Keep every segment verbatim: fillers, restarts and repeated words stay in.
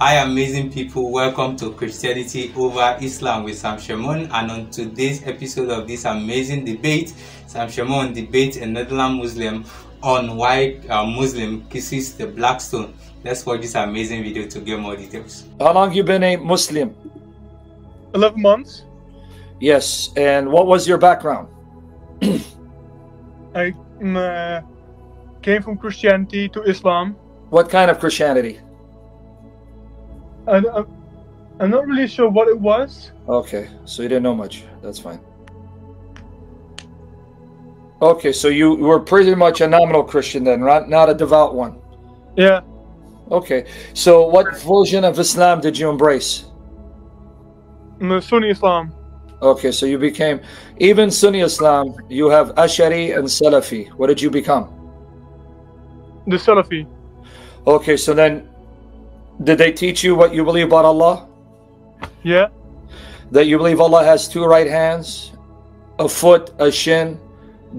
Hi amazing people, welcome to Christianity Over Islam with Sam Shamoun, and on today's episode of this amazing debate, Sam Shamoun debates a Netherlands Muslim on why a Muslim kisses the black stone. Let's watch this amazing video to get more details. How long have you been a Muslim? eleven months. Yes, and what was your background? I uh, came from Christianity to Islam. What kind of Christianity? And I'm, I'm not really sure what it was. Okay, so you didn't know much. That's fine. Okay, so you were pretty much a nominal Christian then, right? Not a devout one. Yeah. Okay, so what version of Islam did you embrace? Sunni Islam. Okay, so you became, even Sunni Islam, you have Ashari and Salafi. What did you become? The Salafi. Okay, so then, did they teach you what you believe about Allah? Yeah. That you believe Allah has two right hands, a foot, a shin,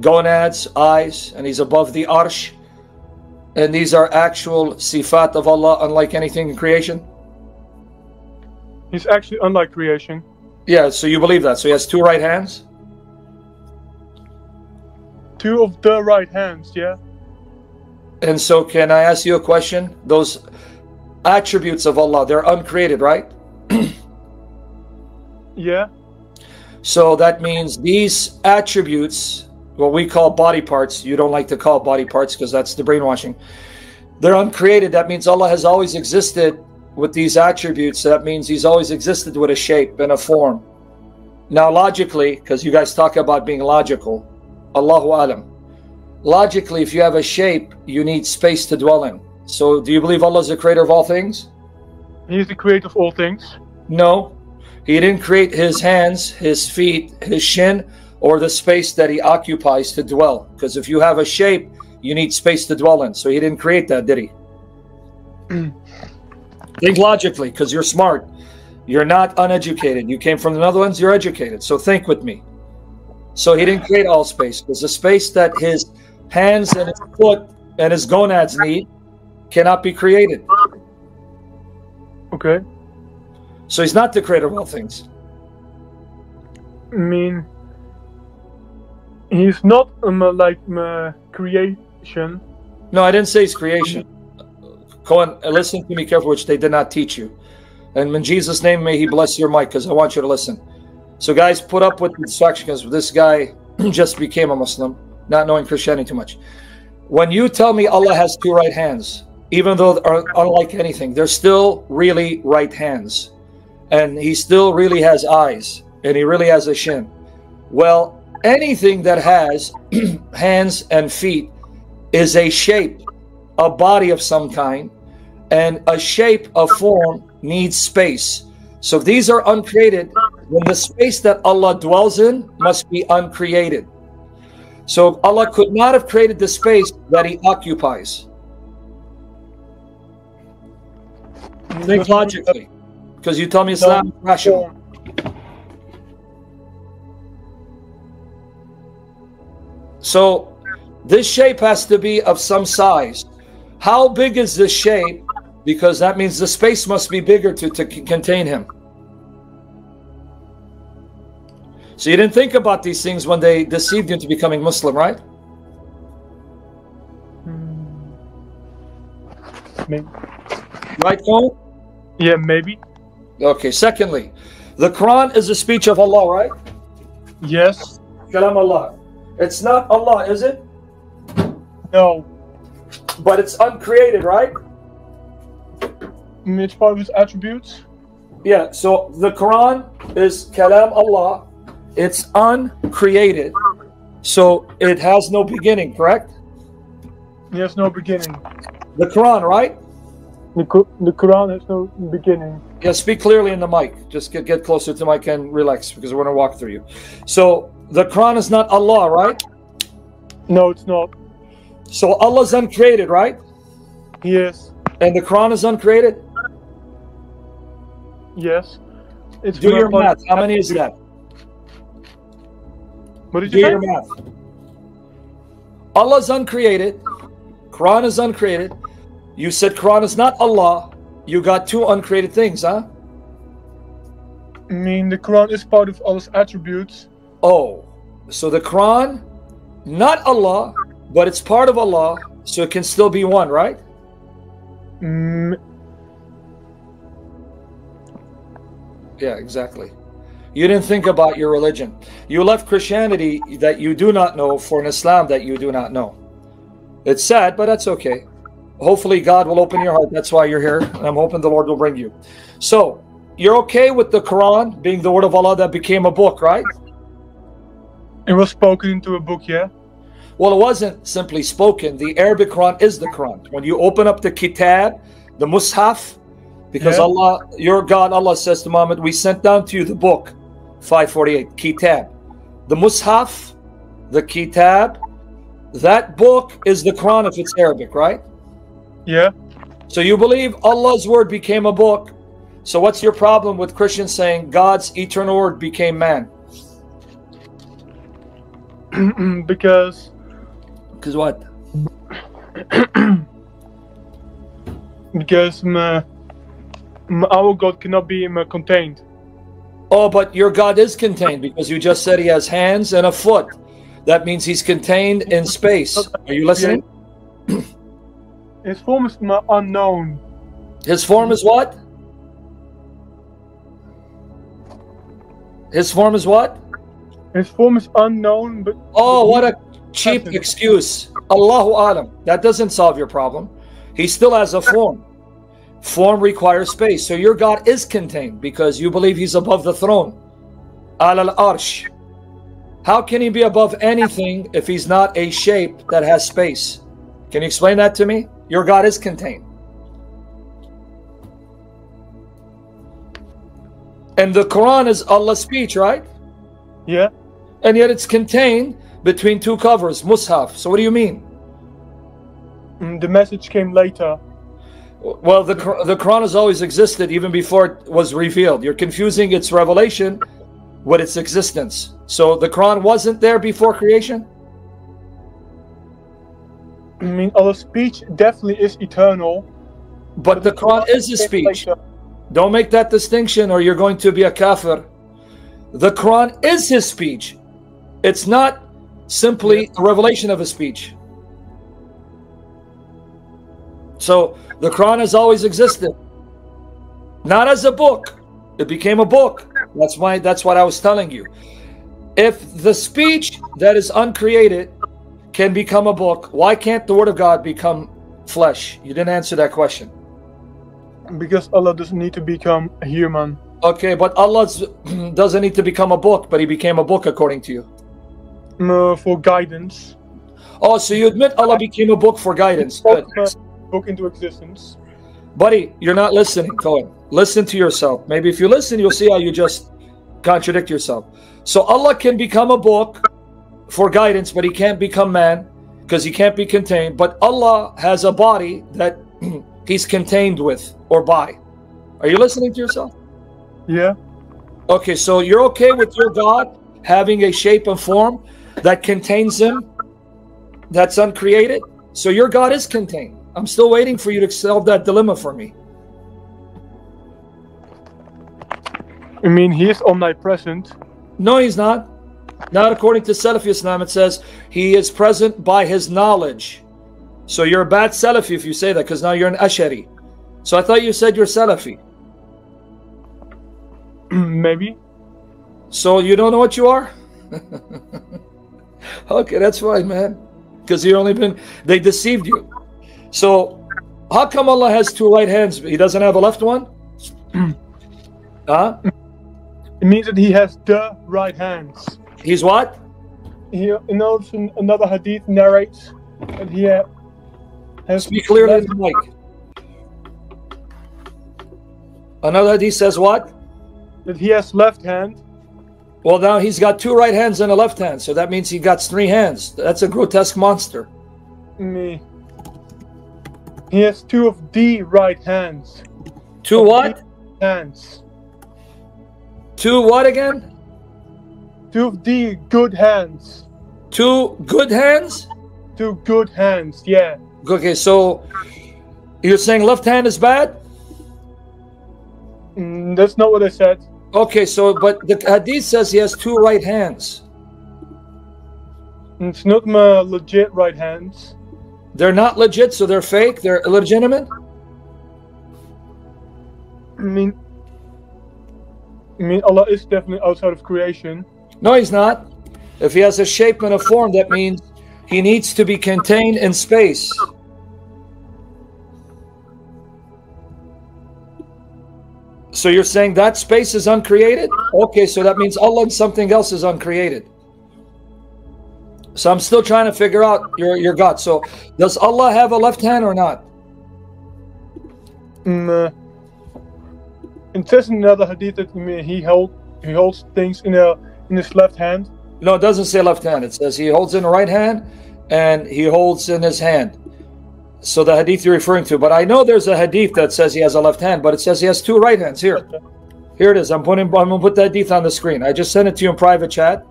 gonads, eyes, and He's above the Arsh. And these are actual sifat of Allah, unlike anything in creation? He's actually unlike creation. Yeah, so you believe that. So He has two right hands? Two of the right hands, yeah. And so can I ask you a question? Those attributes of Allah, they're uncreated, right? Yeah. So that means these attributes, what we call body parts, you don't like to call body parts because that's the brainwashing. They're uncreated. That means Allah has always existed with these attributes. That means He's always existed with a shape and a form. Now logically, because you guys talk about being logical, Allahu alam. Logically, if you have a shape, you need space to dwell in. So, do you believe Allah is the creator of all things? He is the creator of all things. No. He didn't create His hands, His feet, His shin, or the space that He occupies to dwell. Because if you have a shape, you need space to dwell in. So, He didn't create that, did He? Think logically, because you're smart. You're not uneducated. You came from the Netherlands, you're educated. So, think with me. So, He didn't create all space. Because the space that His hands and His foot and His gonads need cannot be created. Okay. So He's not the creator of all things. I mean, He's not um, like uh, creation. No, I didn't say He's creation. Go on, listen to me carefully, which they did not teach you. And in Jesus' name, may He bless your mic, because I want you to listen. So guys, put up with the distraction, because this guy just became a Muslim, not knowing Christianity too much. When you tell me Allah has two right hands, even though they're unlike anything, they're still really right hands. And He still really has eyes. And He really has a shin. Well, anything that has hands and feet is a shape, a body of some kind. And a shape, a form, needs space. So these are uncreated. When the space that Allah dwells in must be uncreated. So Allah could not have created the space that He occupies. Think logically, because you tell me Islam is rational. So this shape has to be of some size. How big is this shape? Because that means the space must be bigger to, to contain Him. So you didn't think about these things when they deceived you into becoming Muslim, right? Maybe. Right, Cole? Yeah, maybe. Okay, secondly, the Quran is the speech of Allah, right? Yes. Kalam Allah. It's not Allah, is it? No. But it's uncreated, right? It's part of His attributes. Yeah, so the Quran is Kalam Allah. It's uncreated, so it has no beginning, correct? It has no beginning. The Quran, right? The, the Quran has no beginning. Yeah, speak clearly in the mic. Just get, get closer to the mic and relax, because we're going to walk through you. So, the Quran is not Allah, right? No, it's not. So, Allah is uncreated, right? Yes. And the Quran is uncreated? Yes. It's Do your math. How many is that? What did you do your math. Allah is uncreated. Quran is uncreated. You said Quran is not Allah. You got two uncreated things, huh? I mean, the Quran is part of Allah's attributes. Oh, so the Quran, not Allah, but it's part of Allah, so it can still be one, right? Mm. Yeah, exactly. You didn't think about your religion. You left Christianity that you do not know for an Islam that you do not know. It's sad, but that's okay. Hopefully God will open your heart. That's why you're here. And I'm hoping the Lord will bring you. So you're okay with the Quran being the word of Allah that became a book, right? It was spoken into a book, yeah. Well, it wasn't simply spoken. The Arabic Quran is the Quran. When you open up the Kitab, the Mushaf, because yeah. Allah, your God, Allah says to Muhammad, we sent down to you the book, five forty-eight, Kitab. The Mushaf, the Kitab, that book is the Quran if it's Arabic, right? Yeah. So you believe Allah's word became a book. So what's your problem with Christians saying God's eternal word became man? because... Because what? because my, my, our God cannot be my contained. Oh, but your God is contained because you just said he has hands and a foot. That means he's contained in space. Are you listening? Yeah. His form is unknown. His form is what? His form is what? His form is unknown. But oh, what a cheap excuse. Allahu alam. That doesn't solve your problem. He still has a form. Form requires space. So your God is contained because you believe he's above the throne. Al-Arsh. How can he be above anything if he's not a shape that has space? Can you explain that to me? Your God is contained. And the Quran is Allah's speech, right? Yeah. And yet it's contained between two covers, Mushaf. So what do you mean? Mm, the message came later. Well, the, the Quran has always existed even before it was revealed. You're confusing its revelation with its existence. So the Quran wasn't there before creation? I mean, Allah's speech definitely is eternal. But, but the Quran is a speech. Later. Don't make that distinction or you're going to be a kafir. The Quran is his speech. It's not simply a revelation of his speech. So the Quran has always existed. Not as a book. It became a book. That's why, that's what I was telling you. If the speech that is uncreated can become a book, why can't the word of God become flesh? You didn't answer that question. Because Allah doesn't need to become a human. Okay, but Allah doesn't need to become a book, but he became a book according to you. No, for guidance. Oh, so you admit Allah became a book for guidance. Good. Book into existence. Buddy, you're not listening, Cohen. Listen to yourself. Maybe if you listen, you'll see how you just contradict yourself. So Allah can become a book for guidance, but he can't become man because he can't be contained. But Allah has a body that he's contained with or by. Are you listening to yourself? Yeah. Okay, so you're okay with your God having a shape and form that contains him, that's uncreated? So your God is contained. I'm still waiting for you to solve that dilemma for me. I mean, he is omnipresent. No, he's not. Not according to Salafi Islam. It says he is present by his knowledge. So you're a bad Salafi if you say that, because now you're an Ashari. So I thought you said you're Salafi. Maybe. So you don't know what you are? Okay, that's fine, man. Because you only been, they deceived you. So how come Allah has two right hands, but he doesn't have a left one? Huh? It means that he has the right hands. He's what? He knows another hadith narrates that he has. Speak clearly in the mic. Another hadith says what? That he has left hand. Well, now he's got two right hands and a left hand, so that means he got three hands. That's a grotesque monster. Me. He has two of the right hands. Two of what? Hands. Two what again? Two of the good hands. Two good hands? Two good hands, yeah. Okay, so you're saying left hand is bad? Mm, that's not what I said. Okay, so, but the hadith says he has two right hands. It's not my legit right hands. They're not legit, so they're fake, they're illegitimate? I mean, I mean, Allah is definitely outside of creation. No, he's not. If he has a shape and a form, that means he needs to be contained in space. So you're saying that space is uncreated? Okay, so that means Allah and something else is uncreated. So I'm still trying to figure out your, your God. So does Allah have a left hand or not? Mm, uh, it says in another hadith that he, hold, he holds things in, a, in his left hand. No, it doesn't say left hand. It says he holds in the right hand and he holds in his hand. So the hadith you're referring to, but I know there's a hadith that says he has a left hand, but it says he has two right hands. Here, here it is. I'm putting, I'm gonna put the hadith on the screen. I just sent it to you in private chat.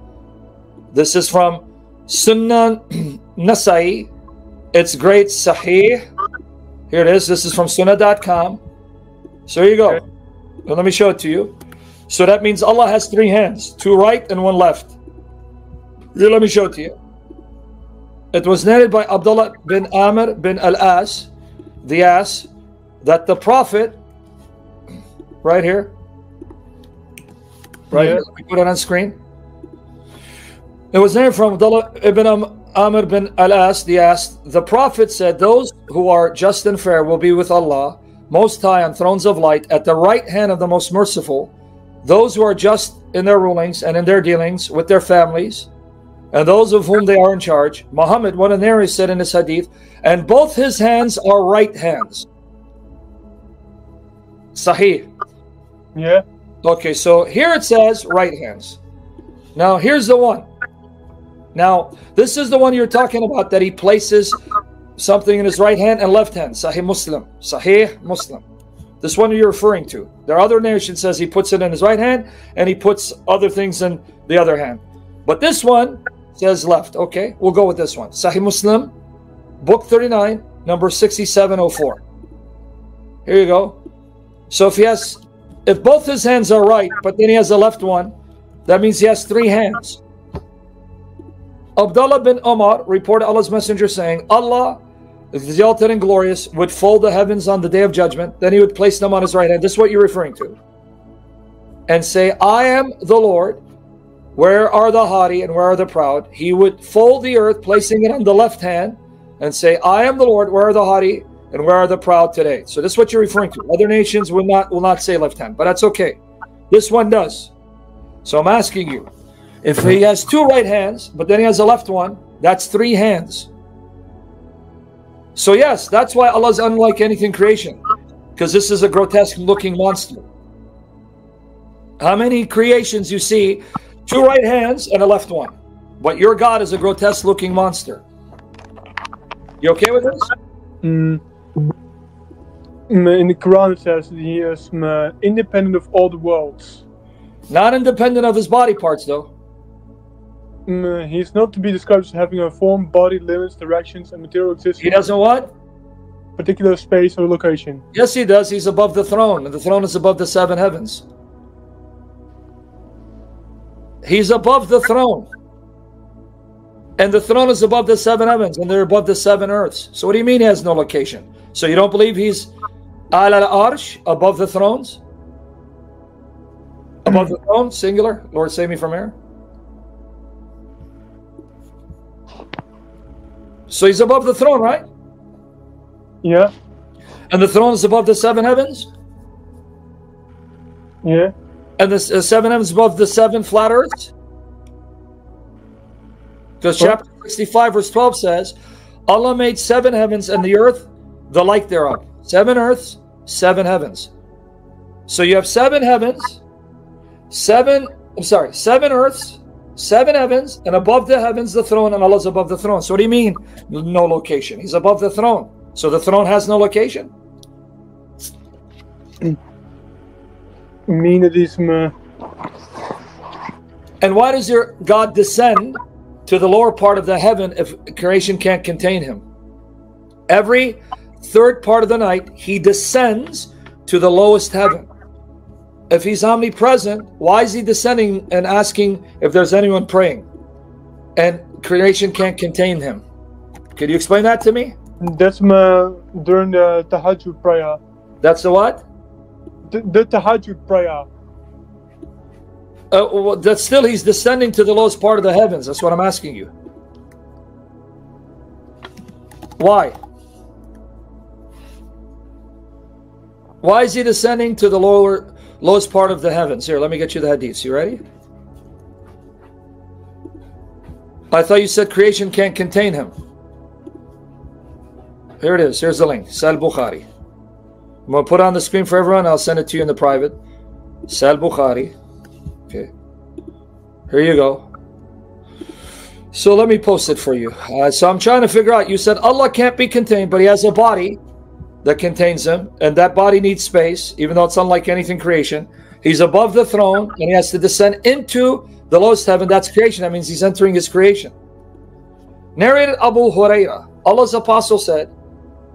This is from Sunnah Nasai. It's great Sahih. Here it is. This is from sunnah dot com. So here you go. Okay. Well, let me show it to you. So that means Allah has three hands, two right and one left. Here, let me show it to you. It was narrated by Abdullah ibn Amr bin Al As, the As, that the Prophet, right here, right yeah. here, let me put it on screen. It was narrated from Abdullah ibn Amr bin Al As, the As, the Prophet said, "Those who are just and fair will be with Allah, Most High on thrones of light, at the right hand of the Most Merciful. Those who are just in their rulings and in their dealings with their families, and those of whom they are in charge." Muhammad, one of the narrators, said in this hadith, "And both his hands are right hands." Sahih. Yeah. Okay, so here it says right hands. Now here's the one. Now this is the one you're talking about, that he places something in his right hand and left hand. Sahih Muslim. Sahih Muslim. This one you're referring to. There are other narrations that says he puts it in his right hand and he puts other things in the other hand. But this one says left. Okay, we'll go with this one. Sahih Muslim, book thirty-nine, number sixty-seven oh four. Here you go. So if he has, if both his hands are right, but then he has a left one, that means he has three hands. Abdullah bin Umar reported Allah's messenger saying, "Allah, the exalted and glorious, would fold the heavens on the day of judgment, then he would place them on his right hand." This is what you're referring to. "And say, I am the Lord. Where are the haughty and where are the proud? He would fold the earth, placing it on the left hand, and say, I am the Lord. Where are the haughty and where are the proud today?" So this is what you're referring to. Other nations will not will not say left hand, but that's okay. This one does. So I'm asking you, if he has two right hands, but then he has a left one, that's three hands. So yes, that's why Allah is unlike anything creation, because this is a grotesque looking monster. How many creations you see? Two right hands and a left one. But your God is a grotesque looking monster. You okay with this? Mm. In the Quran it says he is independent of all the worlds. Not independent of his body parts though. Mm, he is not to be described as having a form, body, limits, directions, and material existence. He doesn't what? Particular space or location. Yes he does. He's above the throne. And the throne is above the seven heavens. He's above the throne, and the throne is above the seven heavens, and they're above the seven earths. So what do you mean he has no location? So you don't believe he's Al-Arsh, above the thrones? Above the throne, singular. Lord save me from error. So he's above the throne, right? Yeah. And the throne is above the seven heavens? Yeah. And the uh, seven heavens above the seven flat earths? Because chapter sixty-five verse twelve says, "Allah made seven heavens and the earth, the like thereof." Seven earths, seven heavens. So you have seven heavens, seven, I'm sorry, seven earths, seven heavens, and above the heavens the throne, and Allah's above the throne. So what do you mean no location? He's above the throne. So the throne has no location? Meanism. And why does your God descend to the lower part of the heaven if creation can't contain him? Every third part of the night he descends to the lowest heaven. if he's omnipresent, why is he descending and asking if there's anyone praying? And creation can't contain him. Could you explain that to me? That's my, during the Tahajjud prayer. That's the what? The, the Tahajjud prayer. Uh, well, that's still, he's descending to the lowest part of the heavens. That's what I'm asking you. Why? Why is he descending to the lower, lowest part of the heavens? Here, let me get you the hadiths. You ready? I thought you said creation can't contain him. Here it is. Here's the link. Sahih Bukhari. I'm going to put it on the screen for everyone. I'll send it to you in the private. Sahih Bukhari. Okay. Here you go. So let me post it for you. Uh, so I'm trying to figure out. You said Allah can't be contained, but he has a body that contains him. And that body needs space, even though it's unlike anything creation. He's above the throne, and he has to descend into the lowest heaven. That's creation. That means he's entering his creation. Narrated Abu Huraira, Allah's apostle said,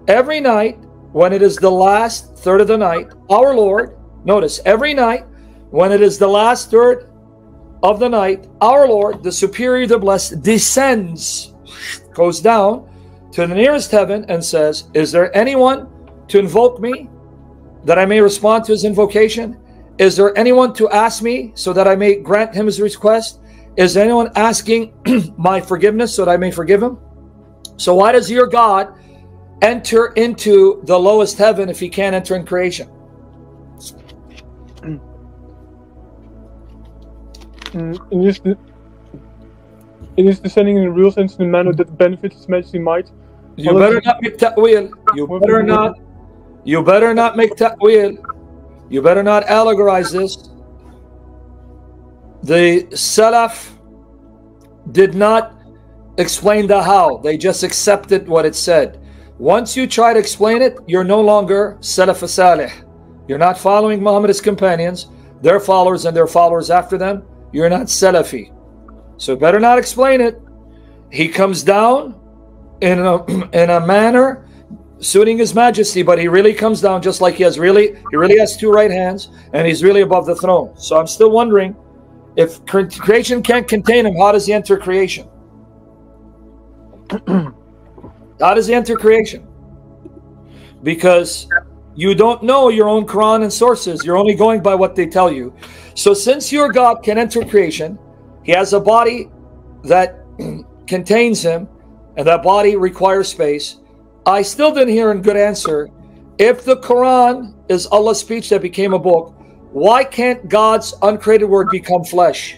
every night when it is the last third of the night, our Lord, notice, every night when it is the last third of the night, our Lord, the superior, the blessed, descends, goes down to the nearest heaven and says, is there anyone to invoke me that I may respond to his invocation? Is there anyone to ask me so that I may grant him his request? Is anyone asking my forgiveness so that I may forgive him? So why does your God enter into the lowest heaven if he can't enter in creation? It is, the, it is descending in a real sense in a manner that benefits His Majesty might. You better not make ta'wil. You better not. You better not make ta'wil. You better not allegorize this. The Salaf did not explain the how. They just accepted what it said. Once you try to explain it, you're no longer Salaf Salih. You're not following Muhammad's companions, their followers and their followers after them. You're not Salafi. So better not explain it. He comes down in a, in a manner suiting His Majesty, but he really comes down just like he has really, he really has two right hands, and he's really above the throne. So I'm still wondering, if creation can't contain him, how does he enter creation? How does he enter creation? Because you don't know your own Quran and sources. You're only going by what they tell you. So since your God can enter creation, He has a body that contains Him, and that body requires space. I still didn't hear a good answer. If the Quran is Allah's speech that became a book, why can't God's uncreated word become flesh?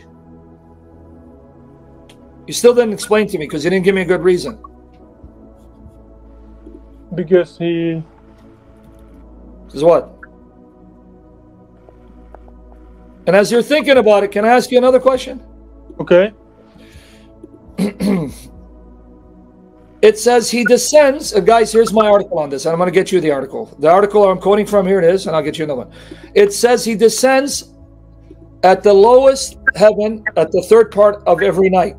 You still didn't explain to me, because you didn't give me a good reason. Because he... Because what? And as you're thinking about it, can I ask you another question? Okay. It says he descends. Uh, guys, here's my article on this. And I'm going to get you the article. The article I'm quoting from, here it is, and I'll get you another one. It says he descends at the lowest heaven at the third part of every night.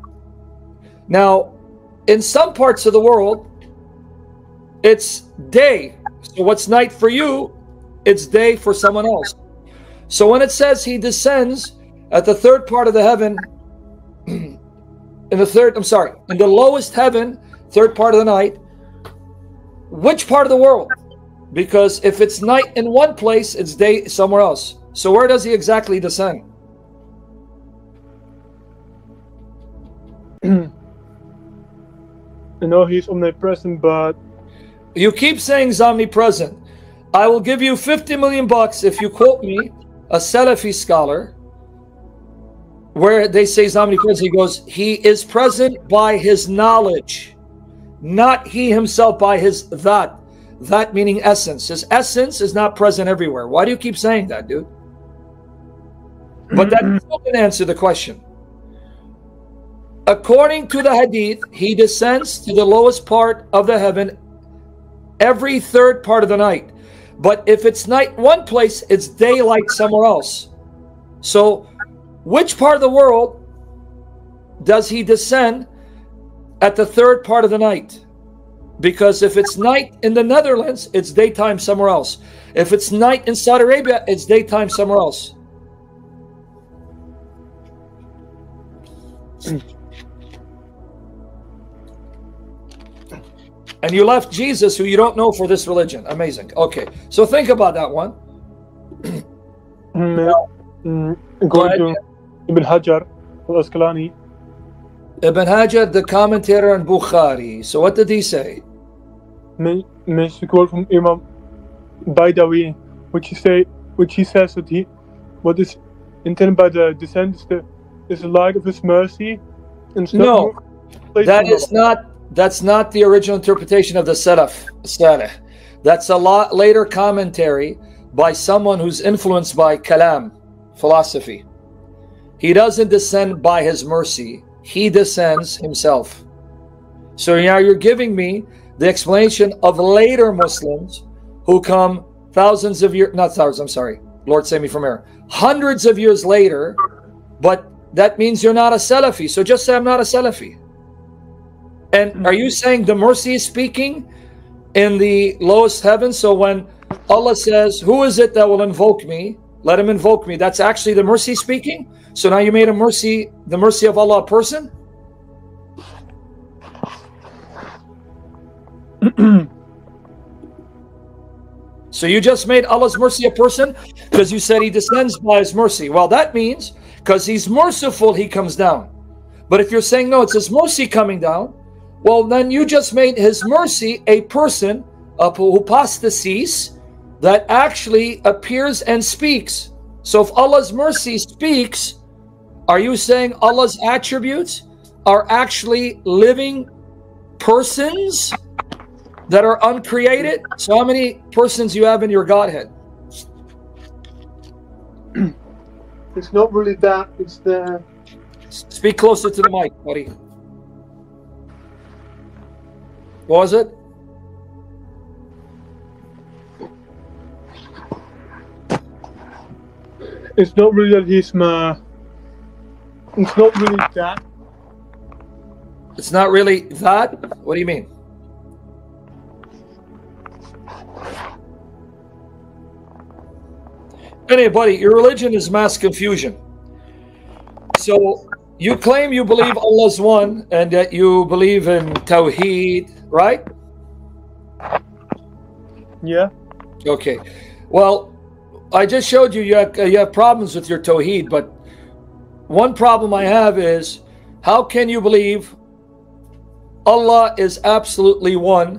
Now, in some parts of the world, it's day. So what's night for you, it's day for someone else. So when it says he descends at the third part of the heaven, in the third, I'm sorry, in the lowest heaven, third part of the night, which part of the world? Because if it's night in one place, it's day somewhere else. So where does he exactly descend? You know, he's omnipresent, but... You keep saying he's omnipresent. I will give you fifty million bucks if you quote me a Salafi scholar where they say he's omnipresent. He goes, he is present by his knowledge, not he himself by his that. That meaning essence. His essence is not present everywhere. Why do you keep saying that, dude? But that doesn't answer the question. According to the hadith, he descends to the lowest part of the heaven every third part of the night. But if it's night one place, it's daylight somewhere else. So which part of the world does he descend at the third part of the night? Because if it's night in the Netherlands, it's daytime somewhere else. If it's night in Saudi Arabia, it's daytime somewhere else. And you left Jesus, who you don't know, for this religion. Amazing. Okay, so think about that one. No. Going to Ibn Hajar al-Asqalani. Ibn Hajar, the commentator on Bukhari. So what did he say? May quote from Imam Baidawi, which he say, which he says that he, what is intended by the descent is the, is the light of his mercy. And no, that is not. That's not the original interpretation of the Salaf. Salih. That's a lot later commentary by someone who's influenced by Kalam, philosophy. He doesn't descend by his mercy. He descends himself. So now you're giving me the explanation of later Muslims who come thousands of years, not thousands, I'm sorry, Lord save me from error, hundreds of years later, but that means you're not a Salafi. So just say I'm not a Salafi. And are you saying the mercy is speaking in the lowest heaven? So when Allah says, who is it that will invoke me? Let him invoke me. That's actually the mercy speaking? So now you made a mercy, the mercy of Allah, a person? So you just made Allah's mercy a person because you said he descends by his mercy. Well, that means because he's merciful, he comes down. But if you're saying, no, it's his mercy coming down, well, then you just made his mercy a person, a hypostasis, that actually appears and speaks. So if Allah's mercy speaks, are you saying Allah's attributes are actually living persons that are uncreated? So how many persons you have in your Godhead? It's not really that, it's the... Speak closer to the mic, buddy. What was it? It's not really that he's my. It's not really that. It's not really that? What do you mean? Anyway, buddy, your religion is mass confusion. So you claim you believe Allah is one and that you believe in Tawheed, right? Yeah. Okay. Well, I just showed you you have, you have problems with your Tawheed, but one problem I have is how can you believe Allah is absolutely one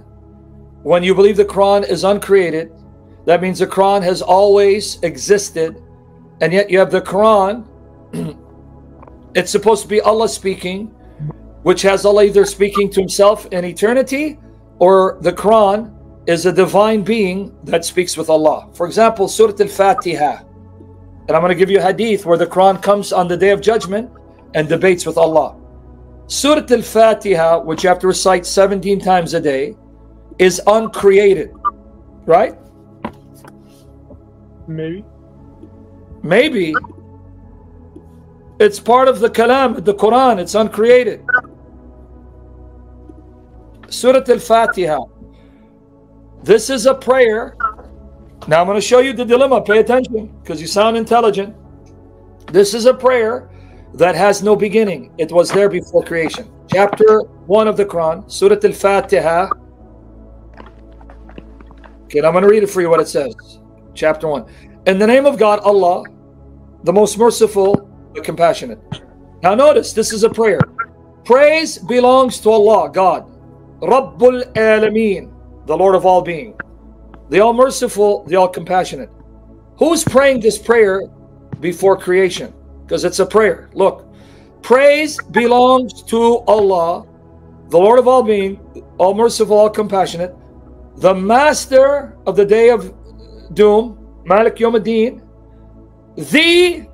when you believe the Quran is uncreated? That means the Quran has always existed, and yet you have the Quran. It's supposed to be Allah speaking, which has Allah either speaking to himself in eternity, or the Quran is a divine being that speaks with Allah. For example, Surat Al-Fatiha. And I'm going to give you a hadith where the Quran comes on the Day of Judgment and debates with Allah. Surat Al-Fatiha, which you have to recite seventeen times a day, is uncreated. Right? Maybe. Maybe. It's part of the Kalam, the Quran. It's uncreated. Surat Al-Fatiha. This is a prayer. Now I'm going to show you the dilemma. Pay attention because you sound intelligent. This is a prayer that has no beginning. It was there before creation. Chapter one of the Quran, Surat Al-Fatiha. Okay, now I'm going to read it for you what it says. Chapter one. In the name of God, Allah, the most merciful, compassionate. Now notice, this is a prayer. Praise belongs to Allah, God, Rabbul Alameen, the Lord of all being, the all merciful, the all compassionate. Who's praying this prayer before creation? Because it's a prayer. Look, praise belongs to Allah, the Lord of all being, all merciful, all compassionate, the master of the day of doom, Malik Yawm ad-Din. The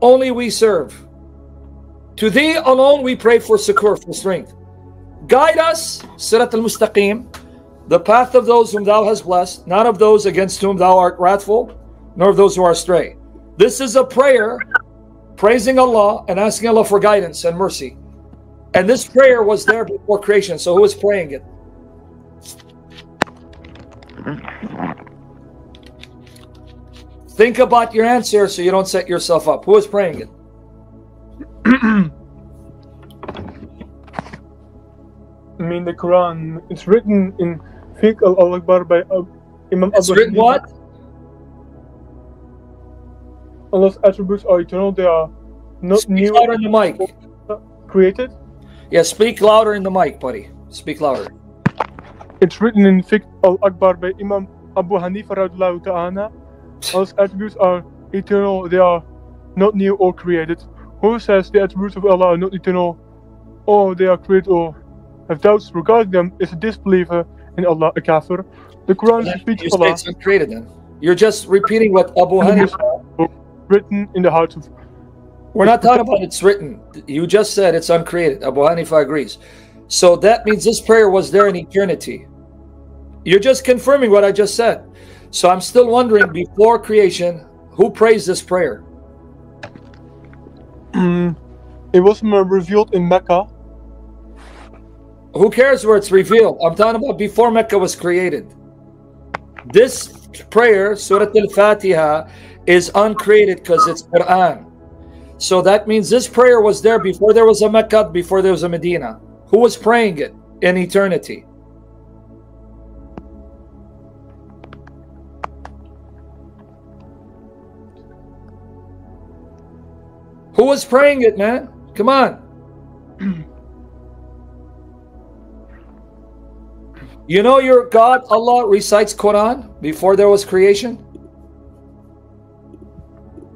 only we serve. To thee alone we pray for succor, for strength. Guide us, Sirat al-Mustaqim, the path of those whom thou hast blessed, not of those against whom thou art wrathful, nor of those who are astray. This is a prayer praising Allah and asking Allah for guidance and mercy. And this prayer was there before creation. So who is praying it? Think about your answer so you don't set yourself up. Who is praying it? I mean the Quran. It's written in Fiqh al-Akbar by uh, Imam Abu Huraira. It's written what? Allah's attributes are eternal. They are not speak new. Louder in the mic. Created. Yeah, speak louder in the mic, buddy. Speak louder. It's written in Fiqh al-Akbar by Imam Abu Hanifa radhiyallahu ta'ala. Allah's attributes are eternal. They are not new or created. Who says the attributes of Allah are not eternal, or they are created, or have doubts regarding them, is a disbeliever in Allah, a kafir. The Quran yeah, speaks of Allah. It's created then. You're just repeating what Abu Hanifa written in the heart of. We're not talking about it's written. You just said it's uncreated. Abu Hanifa agrees. So that means this prayer was there in eternity. You're just confirming what I just said. So I'm still wondering, before creation, who prays this prayer? It was revealed in Mecca. Who cares where it's revealed? I'm talking about before Mecca was created. This prayer, Surat Al-Fatiha, is uncreated because it's Quran. So that means this prayer was there before there was a Mecca, before there was a Medina. Who was praying it in eternity? Who was praying it, man? Come on. You know your God, Allah, recites Quran before there was creation?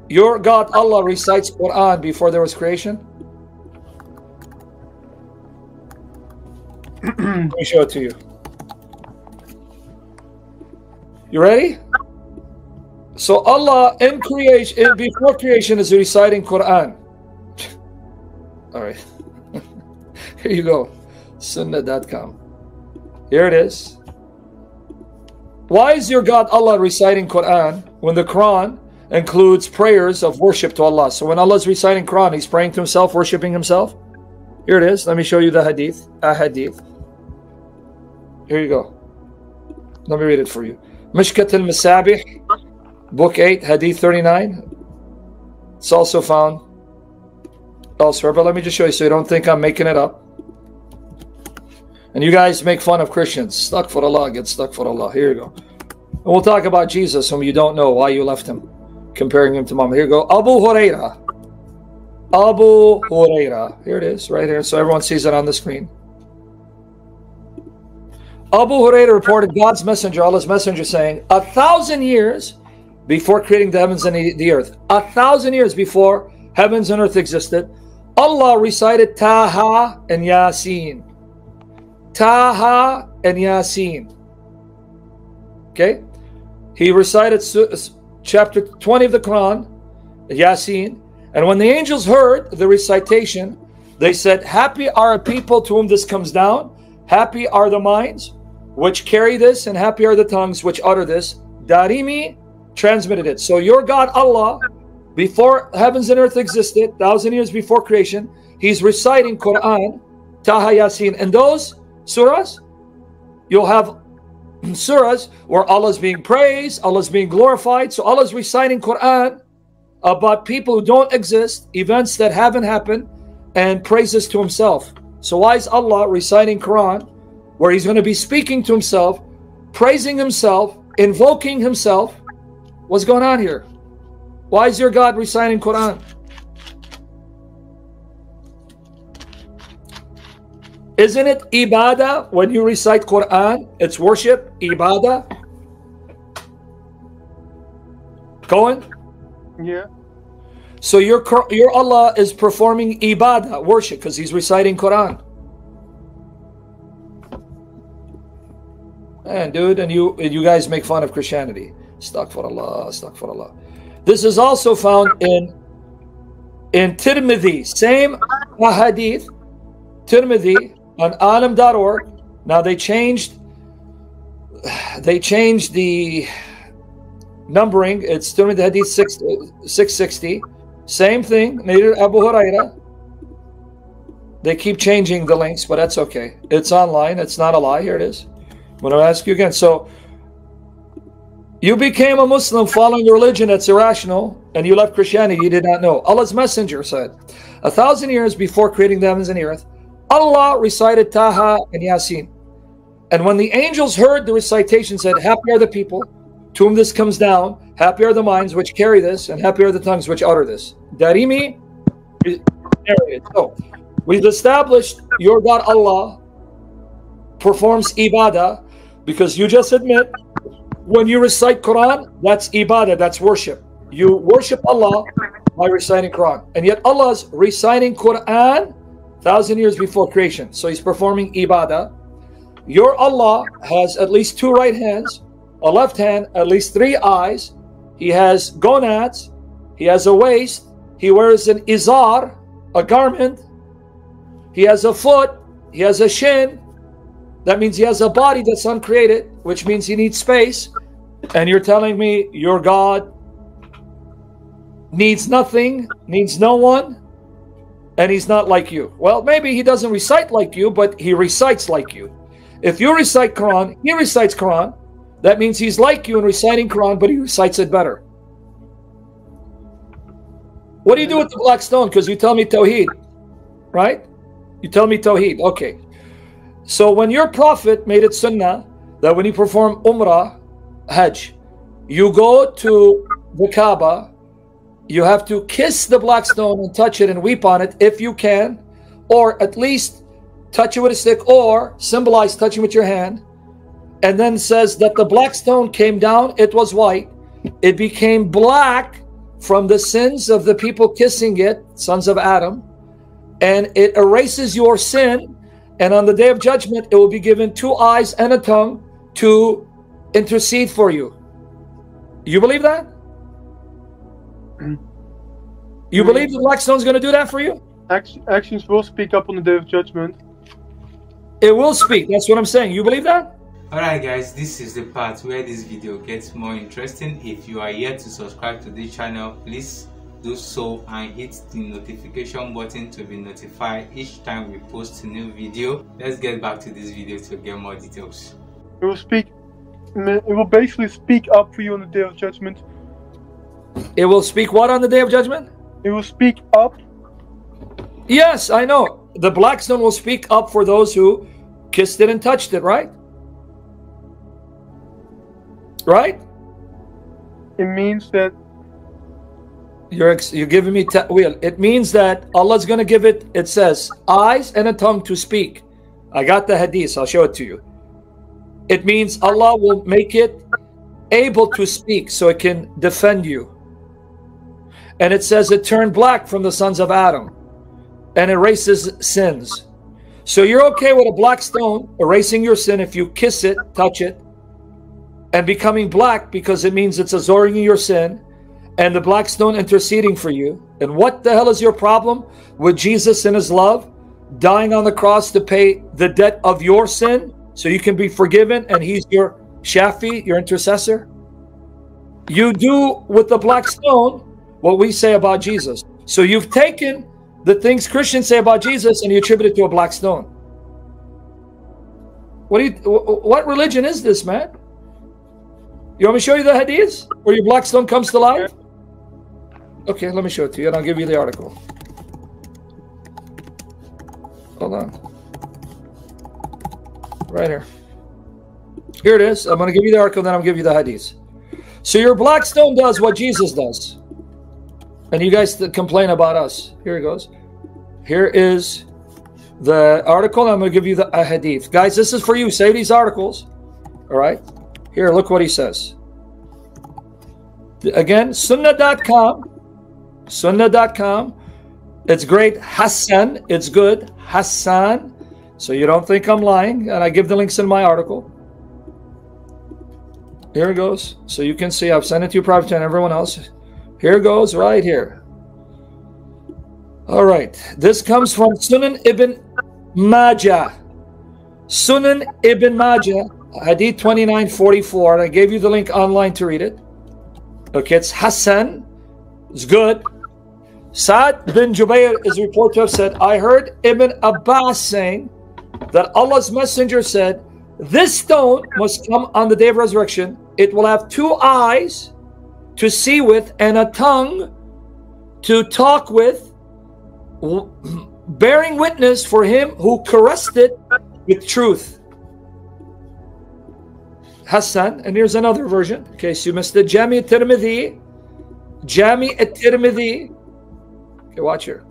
Your God, Allah, recites Quran before there was creation? Let me show it to you. You ready? So Allah in creation, before creation, is reciting Quran. All right. Here you go. sunnah dot com. Here it is. Why is your God Allah reciting Quran when the Quran includes prayers of worship to Allah? So when Allah is reciting Quran, he's praying to himself, worshiping himself. Here it is. Let me show you the hadith. A hadith. Here you go. Let me read it for you. Mishkat al-Masabih. Book eight, Hadith thirty-nine. It's also found elsewhere, but let me just show you so you don't think I'm making it up. And you guys make fun of Christians. Stuck for Allah, get stuck for Allah. Here you go. And we'll talk about Jesus, whom you don't know, why you left him, comparing him to Muhammad. Here you go. Abu Huraira. Abu Huraira. Here it is, right here, so everyone sees it on the screen. Abu Huraira reported God's messenger, Allah's messenger, saying, a thousand years before creating the heavens and the earth, a thousand years before heavens and earth existed, Allah recited Taha and Yasin. Taha and Yasin. Okay? He recited chapter twenty of the Quran, Yasin. And when the angels heard the recitation, they said, happy are people to whom this comes down. Happy are the minds which carry this, and happy are the tongues which utter this. Darimi transmitted it. So your God Allah, before heavens and earth existed, thousand years before creation, he's reciting Quran, Taha, Yasin. And those surahs, you'll have surahs where Allah's being praised, Allah's being glorified. So Allah's reciting Quran about people who don't exist, events that haven't happened, and praises to himself. So why is Allah reciting Quran where he's going to be speaking to himself, praising himself, invoking himself? What's going on here? Why is your God reciting Quran? Isn't it ibadah when you recite Quran? It's worship, ibadah. Cohen? Yeah. So your, your Allah is performing ibadah, worship, because he's reciting Quran. Man, dude, and you, you guys make fun of Christianity. Astaghfirullah, astaghfirullah. This is also found in in Tirmidhi, same hadith, Tirmidhi on alam dot org. Now they changed they changed the numbering. It's Tirmidhi hadith six sixty. Same thing, neither Abu Huraira. They keep changing the links, but that's okay. It's online, it's not a lie. Here it is. I'm going to ask you again. So you became a Muslim following a religion that's irrational, and you left Christianity you did not know. Allah's messenger said, a thousand years before creating the heavens and the earth, Allah recited Taha and Yasin. And when the angels heard the recitation, said, happy are the people to whom this comes down, happy are the minds which carry this, and happy are the tongues which utter this. Darimi is narrated. So we've established your God Allah performs ibadah, because you just admit when you recite Quran, that's ibadah, that's worship. You worship Allah by reciting Quran. And yet Allah's reciting Quran thousand years before creation. So he's performing ibadah. Your Allah has at least two right hands, a left hand, at least three eyes. He has gonads. He has a waist. He wears an izar, a garment. He has a foot. He has a shin. That means he has a body that's uncreated, which means he needs space. And you're telling me your God needs nothing, needs no one, and he's not like you. Well, maybe he doesn't recite like you, but he recites like you. If you recite Quran, he recites Quran. That means he's like you in reciting Quran, but he recites it better. What do you do with the black stone? Because you tell me Tawheed, right? You tell me Tawheed, okay. So when your prophet made it sunnah, that when you perform Umrah, Hajj, you go to the Kaaba, you have to kiss the black stone and touch it and weep on it if you can, or at least touch it with a stick, or symbolize touching with your hand. And then says that the black stone came down, it was white, it became black from the sins of the people kissing it, sons of Adam, and it erases your sin. And on the day of judgment, it will be given two eyes and a tongue to intercede for you. You believe that? You believe the black stone's going to do that for you? Actions will speak up on the day of judgment. It will speak. That's what I'm saying. You believe that? Alright guys, this is the part where this video gets more interesting. If you are yet to subscribe to this channel, please do so and hit the notification button to be notified each time we post a new video. Let's get back to this video to get more details. It will speak, it will basically speak up for you on the day of judgment. It will speak what on the day of judgment? It will speak up. Yes, I know. The black stone will speak up for those who kissed it and touched it, right? Right? It means that you're ex you're giving me ta'wil. It means that Allah's going to give it, it says, eyes and a tongue to speak. I got the hadith. I'll show it to you. It means Allah will make it able to speak so it can defend you. And it says it turned black from the sons of Adam and erases sins. So you're okay with a black stone erasing your sin if you kiss it, touch it, and becoming black, because it means it's absorbing your sin, and the black stone interceding for you. And what the hell is your problem with Jesus and his love dying on the cross to pay the debt of your sin so you can be forgiven, and he's your Shafi, your intercessor? You do with the black stone what we say about Jesus. So you've taken the things Christians say about Jesus and you attribute it to a black stone. What do you, what religion is this, man? You want me to show you the hadith where your black stone comes to life? Okay, let me show it to you and I'll give you the article. Hold on. Right here. Here it is. I'm going to give you the article, then I'll give you the hadith. So your black stone does what Jesus does. And you guys complain about us. Here it goes. Here is the article. I'm going to give you the hadith. Guys, this is for you. Save these articles. All right. Here, look what he says. Again, sunnah dot com. Sunnah dot com. It's great. Hassan. It's good. Hassan. So you don't think I'm lying. And I give the links in my article. Here it goes. So you can see. I've sent it to you private and everyone else. Here goes right here. All right. This comes from Sunan Ibn Majah. Sunan Ibn Majah. Hadith twenty-nine forty-four, and I gave you the link online to read it. Okay, it's Hassan. It's good. Sa'd bin Jubayr is reported to have said, I heard Ibn Abbas saying that Allah's messenger said, this stone must come on the day of resurrection. It will have two eyes to see with and a tongue to talk with. bearing witness for him who caressed it with truth. Hassan, and here's another version, in case you missed it. Jami al-Tirmidhi. Jami al-Tirmidhi. Okay, watch here.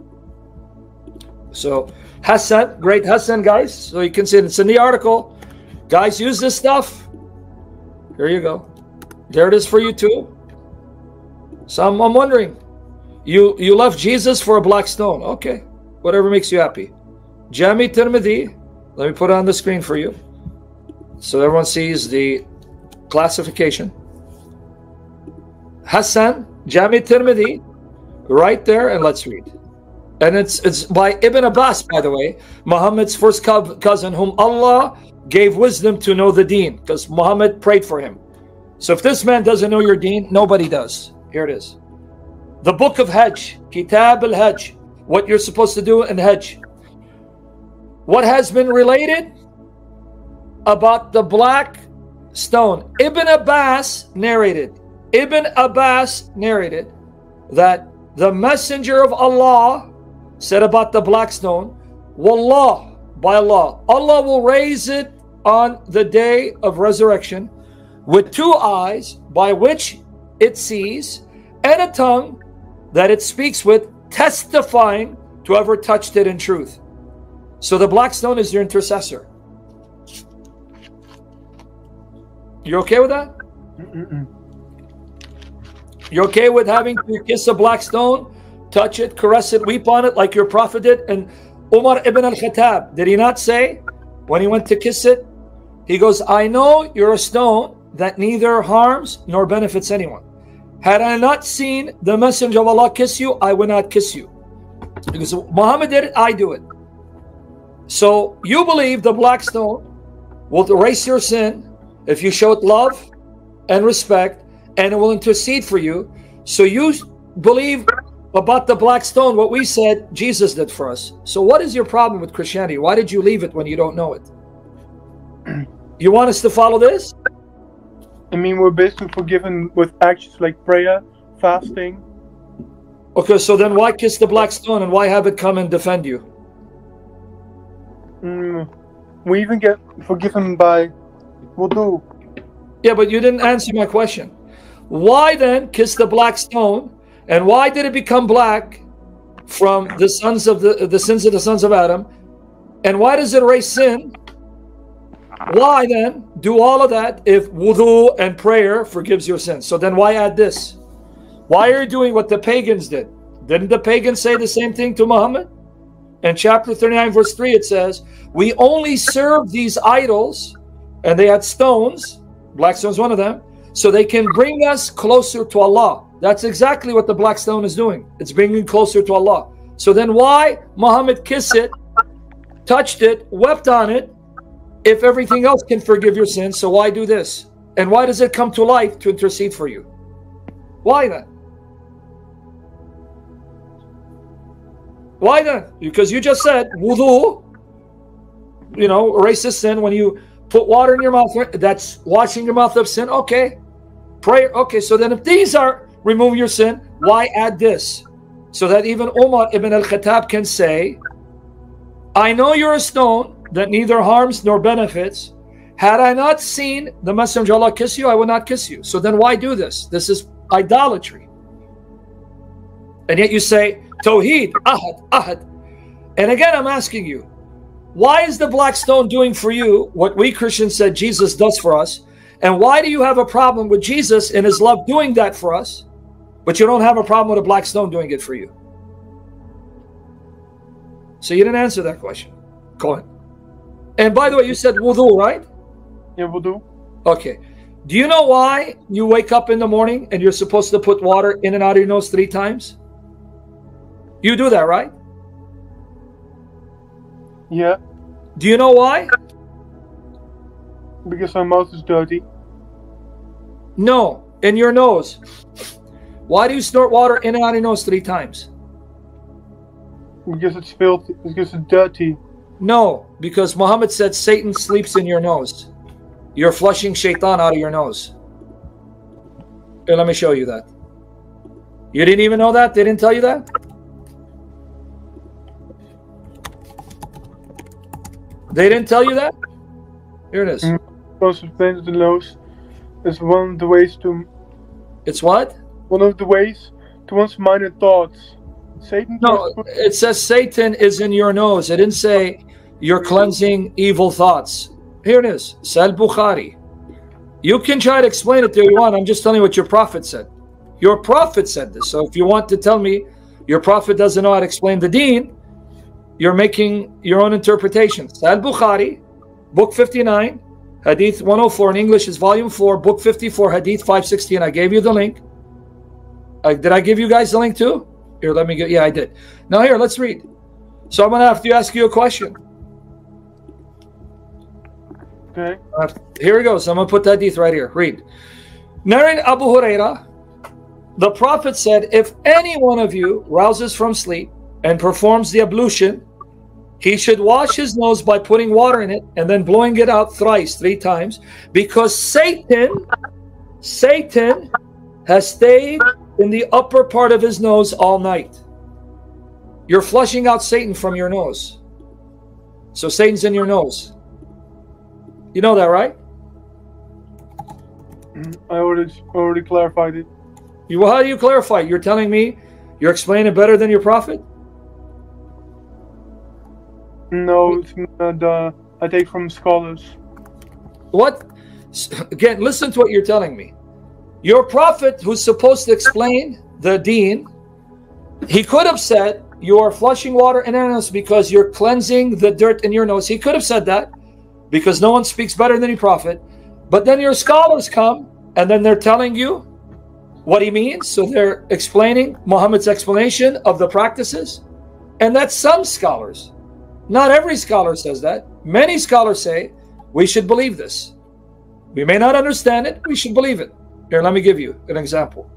So, Hassan, great Hassan, guys. So you can see it. It's in the article. Guys, use this stuff. Here you go. There it is for you too. So I'm, I'm wondering, you you left Jesus for a black stone. Okay, whatever makes you happy. Jami Tirmidhi. Let me put it on the screen for you, so everyone sees the classification. Hassan, Jami Tirmidhi, right there, and let's read. And it's it's by Ibn Abbas, by the way, Muhammad's first co cousin, whom Allah gave wisdom to know the deen, because Muhammad prayed for him. So if this man doesn't know your deen, nobody does. Here it is. The book of Hajj, Kitab al-Hajj, what you're supposed to do in Hajj. What has been related about the black stone. Ibn Abbas narrated, Ibn Abbas narrated that the messenger of Allah said about the black stone, Wallah, by Allah, Allah will raise it on the day of resurrection with two eyes by which it sees and a tongue that it speaks with, testifying to whoever touched it in truth. So the black stone is your intercessor. You okay with that? Mm-mm. You okay with having to kiss a black stone, touch it, caress it, weep on it like your prophet did? And Umar ibn al-Khattab, did he not say when he went to kiss it, he goes, I know you're a stone that neither harms nor benefits anyone. Had I not seen the messenger of Allah kiss you, I would not kiss you. Because Muhammad did it, I do it. So you believe the black stone will erase your sin if you show it love and respect, and it will intercede for you. So you believe about the black stone what we said Jesus did for us. So what is your problem with Christianity? Why did you leave it when you don't know it? You want us to follow this? I mean, we're basically forgiven with actions like prayer, fasting. Okay, so then why kiss the black stone and why have it come and defend you? Mm, we even get forgiven by... We'll do. Yeah, but you didn't answer my question. Why then kiss the black stone, and why did it become black from the sons of the the sins of the sons of Adam, and why does it erase sin? Why then do all of that if wudu and prayer forgives your sins? So then why add this? Why are you doing what the pagans did? Didn't the pagans say the same thing to Muhammad? In chapter thirty-nine verse three it says, we only serve these idols. And they had stones, black stone's one of them, so they can bring us closer to Allah. That's exactly what the black stone is doing. It's bringing closer to Allah. So then why Muhammad kissed it, touched it, wept on it, if everything else can forgive your sins? So why do this? And why does it come to life to intercede for you? Why then? Why then? Because you just said, wudu, you know, erase this sin when you... Put water in your mouth, that's washing your mouth of sin. Okay. Prayer. Okay. So then if these are remove your sin, why add this? So that even Umar ibn al-Khattab can say, I know you're a stone that neither harms nor benefits. Had I not seen the messenger of Allah kiss you, I would not kiss you. So then why do this? This is idolatry. And yet you say, Tawheed, Ahad, Ahad. And again, I'm asking you, why is the black stone doing for you what we Christians said Jesus does for us? And why do you have a problem with Jesus and his love doing that for us, but you don't have a problem with a black stone doing it for you? So you didn't answer that question. Go ahead. And by the way, you said wudu, right? Yeah, wudu. Okay. Do you know why you wake up in the morning and you're supposed to put water in and out of your nose three times? You do that, right? Yeah. Do you know why? Because my mouth is dirty. No, in your nose. Why do you snort water in and out of your nose three times? Because it's filthy. Because it's dirty. No, because Muhammad said Satan sleeps in your nose. You're flushing shaitan out of your nose. Here, let me show you that. You didn't even know that? They didn't tell you that? They didn't tell you that? Here it is. Because of plains and lows is one of the ways to... It's what? One of the ways to one's mind and thoughts. Satan... No, it says Satan is in your nose. It didn't say you're cleansing evil thoughts. Here it is. Sahih Bukhari. You can try to explain it to you want. I'm just telling you what your prophet said. Your prophet said this. So if you want to tell me your prophet doesn't know how to explain the deen, you're making your own interpretation. Sahih Bukhari, book fifty-nine, hadith one oh four in English is volume four, book fifty-four, hadith five sixteen. I gave you the link. Uh, did I give you guys the link too? Here, let me get, yeah, I did. Now here, let's read. So I'm going to have to ask you a question. Okay. Uh, here it goes. I'm going to put the hadith right here. Read. Narrating Abu Huraira, the Prophet said, if any one of you rouses from sleep and performs the ablution, he should wash his nose by putting water in it and then blowing it out thrice, three times, because Satan, Satan has stayed in the upper part of his nose all night. You're flushing out Satan from your nose. So Satan's in your nose. You know that, right? I already, already clarified it. You, well, how do you clarify? You're telling me you're explaining it better than your prophet? No, it's not, uh, I take from scholars. What? Again, listen to what you're telling me. Your prophet, who's supposed to explain the deen, he could have said, you are flushing water in your nose because you're cleansing the dirt in your nose. He could have said that, because no one speaks better than your prophet. But then your scholars come, and then they're telling you what he means. So they're explaining Muhammad's explanation of the practices. And that's some scholars. Not every scholar says that. Many scholars say, we should believe this. We may not understand it, we should believe it. Here, let me give you an example.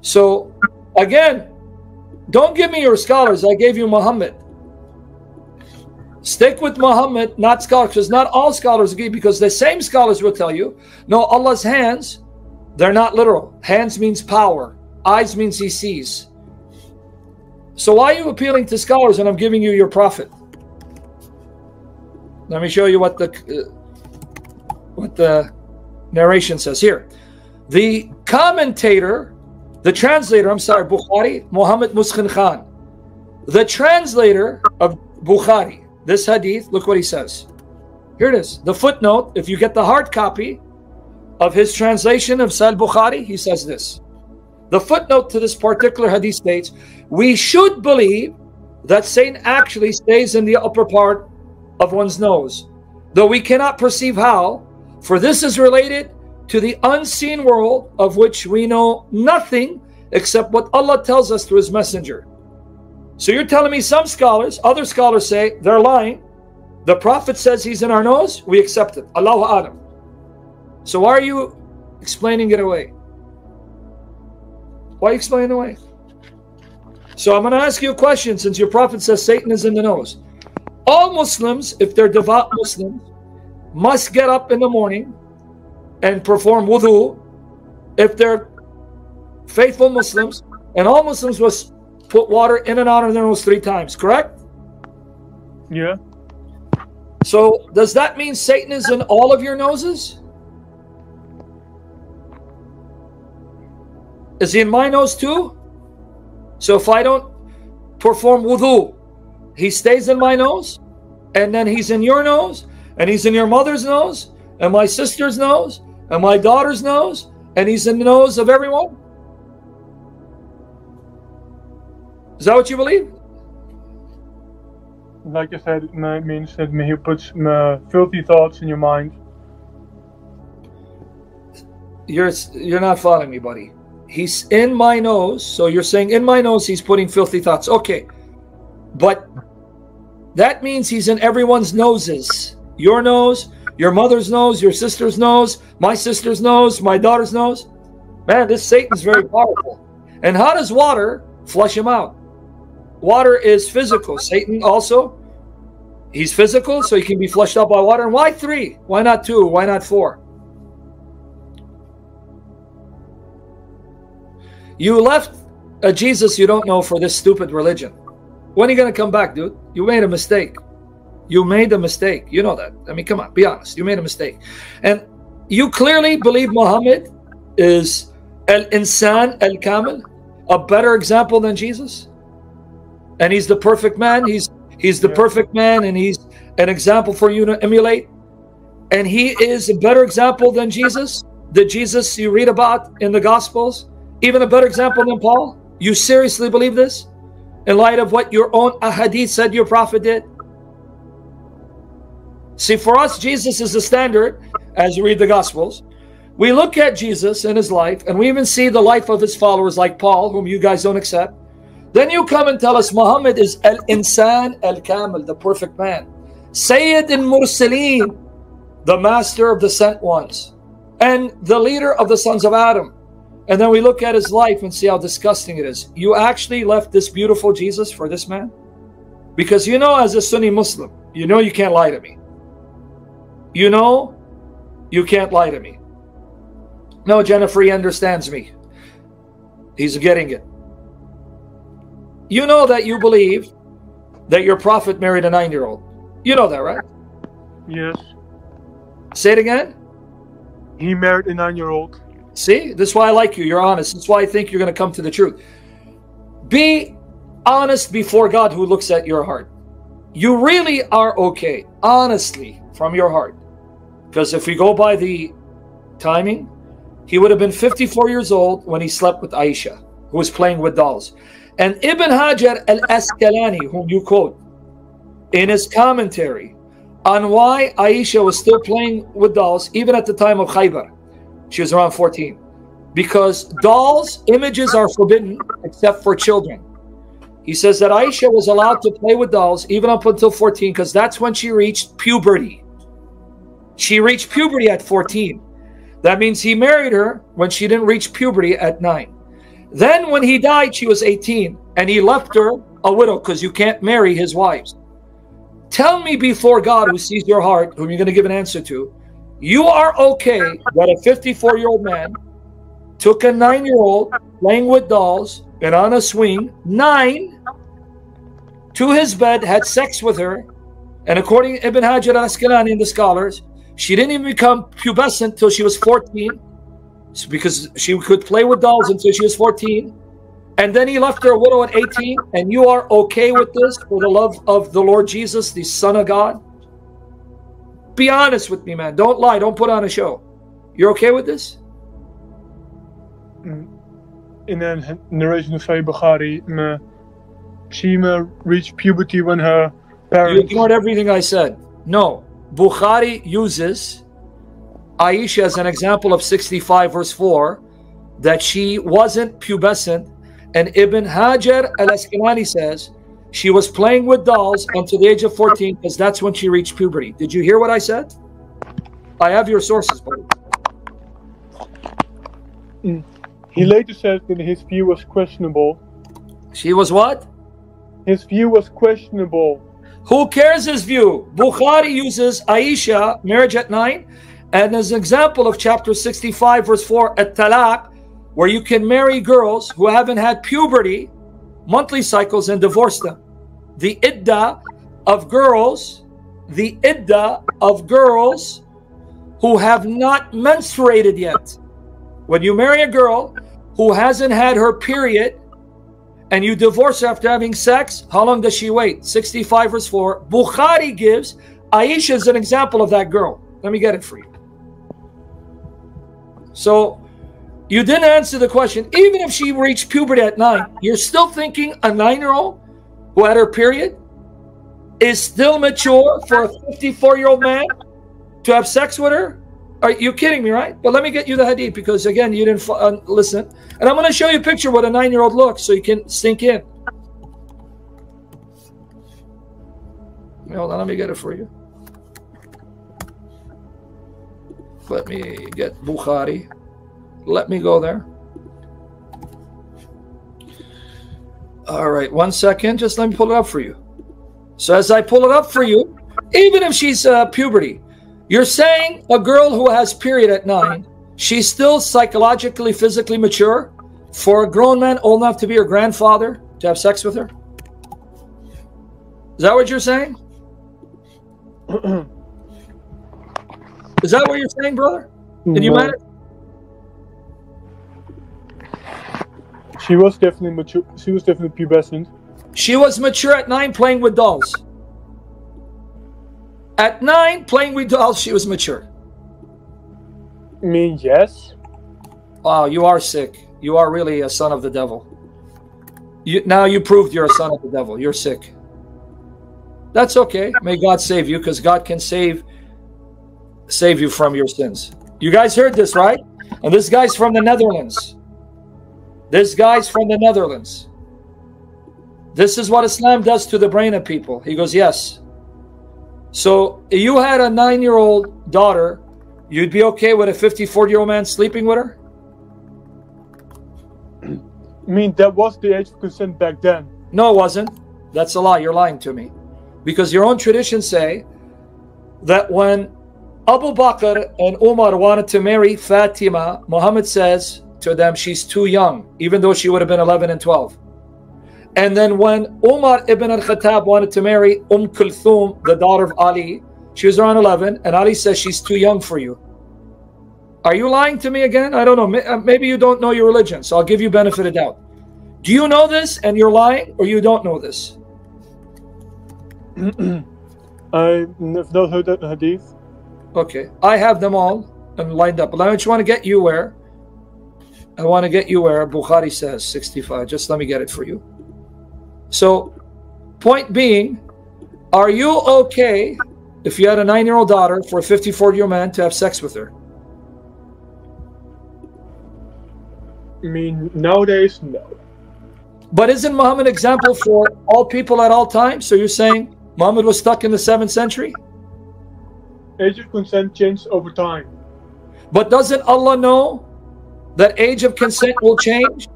So, again, don't give me your scholars. I gave you Muhammad. Stick with Muhammad, not scholars, because not all scholars agree, because the same scholars will tell you, no, Allah's hands, they're not literal. Hands means power. Eyes means he sees. So why are you appealing to scholars and I'm giving you your prophet? Let me show you what the uh, what the narration says here. The commentator, the translator, I'm sorry, Bukhari, Muhammad Muskin Khan, the translator of Bukhari, this hadith, look what he says. Here it is. The footnote, if you get the hard copy of his translation of Sahih Bukhari, he says this. The footnote to this particular hadith states, we should believe that Satan actually stays in the upper part of one's nose, though we cannot perceive how, for this is related to the unseen world of which we know nothing except what Allah tells us through his messenger. So you're telling me some scholars, other scholars say they're lying. The Prophet says he's in our nose, we accept it. Allahu alam. So why are you explaining it away? Why explain it away? So I'm going to ask you a question, since your Prophet says Satan is in the nose. All Muslims, if they're devout Muslims, must get up in the morning and perform wudu. If they're faithful Muslims, and all Muslims must put water in and out of their nose three times, correct? Yeah. So does that mean Satan is in all of your noses? Is he in my nose too? So if I don't perform wudu, he stays in my nose, and then he's in your nose, and he's in your mother's nose, and my sister's nose, and my daughter's nose, and he's in the nose of everyone? Is that what you believe? Like I said, it means that he puts filthy thoughts in your mind. You're, you're not following me, buddy. He's in my nose, so you're saying in my nose he's putting filthy thoughts. Okay. But that means he's in everyone's noses. Your nose, your mother's nose, your sister's nose, my sister's nose, my daughter's nose. Man, this Satan's very powerful. And how does water flush him out? Water is physical. Satan also, he's physical, so he can be flushed out by water. And why three? Why not two? Why not four? You left a Jesus you don't know for this stupid religion. When are you going to come back, dude? You made a mistake. You made a mistake. You know that. I mean, come on, be honest. You made a mistake. And you clearly believe Muhammad is al-insan al-kamil, a better example than Jesus. And he's the perfect man. He's he's the perfect man, and he's an example for you to emulate. And he is a better example than Jesus. The Jesus you read about in the Gospels, even a better example than Paul. You seriously believe this? In light of what your own ahadith said your prophet did? See, for us, Jesus is the standard. As you read the Gospels, we look at Jesus and his life, and we even see the life of his followers like Paul, whom you guys don't accept. Then you come and tell us Muhammad is al-insan al-kamil, the perfect man, Sayyid al-Mursaleen, the master of the sent ones, and the leader of the sons of Adam. And then we look at his life and see how disgusting it is. You actually left this beautiful Jesus for this man? Because you know, as a Sunni Muslim, you know you can't lie to me. You know you can't lie to me. No, Jennifer, he understands me. He's getting it. You know that you believe that your prophet married a nine-year-old. You know that, right? Yes. Say it again. He married a nine-year-old. See, this is why I like you. You're honest. That's why I think you're going to come to the truth. Be honest before God, who looks at your heart. You really are okay, honestly, from your heart. Because if we go by the timing, he would have been fifty-four years old when he slept with Aisha, who was playing with dolls. And Ibn Hajar al-Asqalani, whom you quote, in his commentary on why Aisha was still playing with dolls, even at the time of Khaybar, she was around fourteen, because dolls' images are forbidden except for children. He says that Aisha was allowed to play with dolls even up until fourteen, because that's when she reached puberty. She reached puberty at fourteen. That means he married her when she didn't reach puberty at nine. Then when he died, she was eighteen, and he left her a widow, because you can't marry his wives. Tell me before God, who sees your heart, whom you're going to give an answer to, you are okay that a fifty-four-year-old man took a nine-year-old playing with dolls and on a swing, nine, to his bed, had sex with her, and according to Ibn Hajar al-Asqalani and the scholars, she didn't even become pubescent till she was fourteen, because she could play with dolls until she was fourteen, and then he left her a widow at eighteen, and you are okay with this for the love of the Lord Jesus, the Son of God? Be honest with me, man. Don't lie. Don't put on a show. You're okay with this? In the narration of Sahih Bukhari, she reached puberty when her parents... You ignored everything I said. No. Bukhari uses Aisha as an example of sixty-five verse four, that she wasn't pubescent. And Ibn Hajar al-Asqalani says she was playing with dolls until the age of fourteen, because that's when she reached puberty. Did you hear what I said? I have your sources, buddy. Mm. He later said that his view was questionable. She was what? His view was questionable. Who cares his view? Bukhari uses Aisha, marriage at nine, and as an example of chapter sixty-five, verse four, Al-Talaq, where you can marry girls who haven't had puberty, monthly cycles, and divorce them. The idda of girls, the idda of girls who have not menstruated yet. When you marry a girl who hasn't had her period and you divorce her after having sex, how long does she wait? sixty-five verse four. Bukhari gives Aisha as an example of that girl. Let me get it for you. So you didn't answer the question. Even if she reached puberty at nine, you're still thinking a nine-year-old who had her period is still mature for a fifty-four-year-old man to have sex with her? Are you kidding me, right? But let me get you the hadith, because, again, you didn't uh, listen. And I'm going to show you a picture of what a nine-year-old looks, so you can sink in. Hold on, let me get it for you. Let me get Bukhari. Let me go there. All right, one second. Just let me pull it up for you. So as I pull it up for you, even if she's uh, puberty, you're saying a girl who has period at nine, she's still psychologically, physically mature for a grown man old enough to be her grandfather to have sex with her? Is that what you're saying? Is that what you're saying, brother? Did you no. mind? She was definitely mature. She was definitely pubescent. She was mature at nine, playing with dolls. At nine, playing with dolls, she was mature. Me, yes. Wow, you are sick. You are really a son of the devil. You, now you proved you're a son of the devil. You're sick. That's okay. May God save you, because God can save save you from your sins. You guys heard this, right? And this guy's from the Netherlands. This guy's from the Netherlands. This is what Islam does to the brain of people. He goes, yes. So you had a nine-year-old daughter, you'd be okay with a fifty, forty-year-old man sleeping with her? I mean, that was the age of consent back then. No, it wasn't. That's a lie. You're lying to me. Because your own traditions say that when Abu Bakr and Umar wanted to marry Fatima, Muhammad says to them, she's too young, even though she would have been eleven and twelve. And then when Umar ibn al-Khattab wanted to marry Umm Kulthum, the daughter of Ali, she was around eleven, and Ali says, she's too young for you. Are you lying to me again? I don't know. Maybe you don't know your religion, so I'll give you benefit of doubt. Do you know this and you're lying, or you don't know this? I have not heard that hadith. Okay. I have them all and lined up. I just want to get you where. I want to get you where Bukhari says sixty-five. Just let me get it for you. So, point being, are you okay if you had a nine-year-old daughter for a fifty, forty-year-old man to have sex with her? I mean, nowadays, no. But isn't Muhammad an example for all people at all times? So you're saying Muhammad was stuck in the seventh century? Age of consent changed over time. But doesn't Allah know that age of consent will change?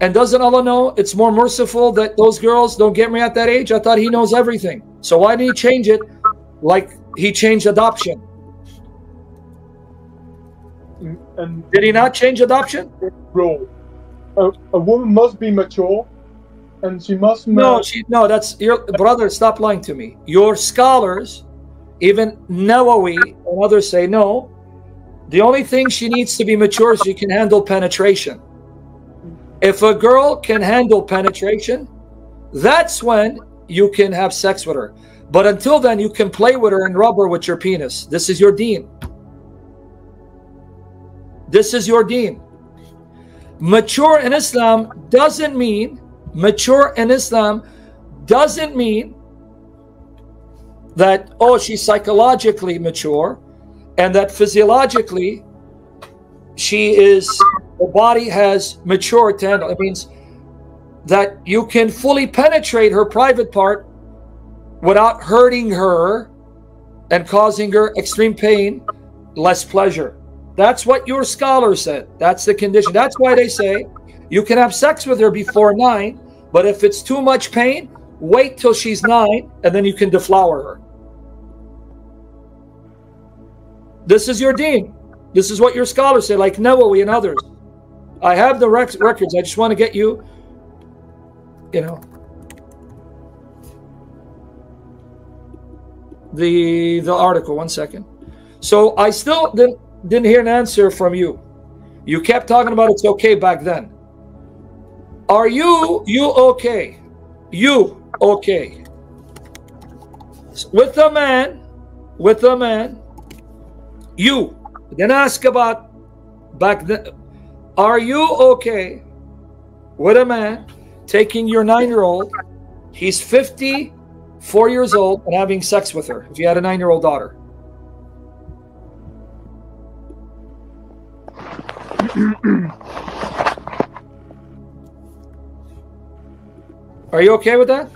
And doesn't Allah know it's more merciful that those girls don't get married at that age? I thought He knows everything. So why did He change it like He changed adoption? And did He not change adoption? Rule. A, a woman must be mature and she must... No, she, no, that's... Your, brother, stop lying to me. Your scholars, even Nawawi and others say, no, the only thing she needs to be mature is she can handle penetration. If a girl can handle penetration, that's when you can have sex with her. But until then, you can play with her and rub her with your penis. This is your deen. This is your deen. Mature in Islam doesn't mean, mature in Islam doesn't mean that, oh, she's psychologically mature and that physiologically she is... The body has matured to handle. It means that you can fully penetrate her private part without hurting her and causing her extreme pain, less pleasure. That's what your scholar said. That's the condition. That's why they say you can have sex with her before nine, but if it's too much pain, wait till she's nine, and then you can deflower her. This is your deen. This is what your scholars say, like Nawawi and others. I have the rec records. I just want to get you, you know, the the article. One second. So I still didn't didn't hear an answer from you. You kept talking about it's okay back then. Are you you okay? You okay with a man? With a man? You then ask about back then. Are you okay with a man taking your nine-year-old, he's fifty-four years old, and having sex with her, if you had a nine-year-old daughter? Are you okay with that?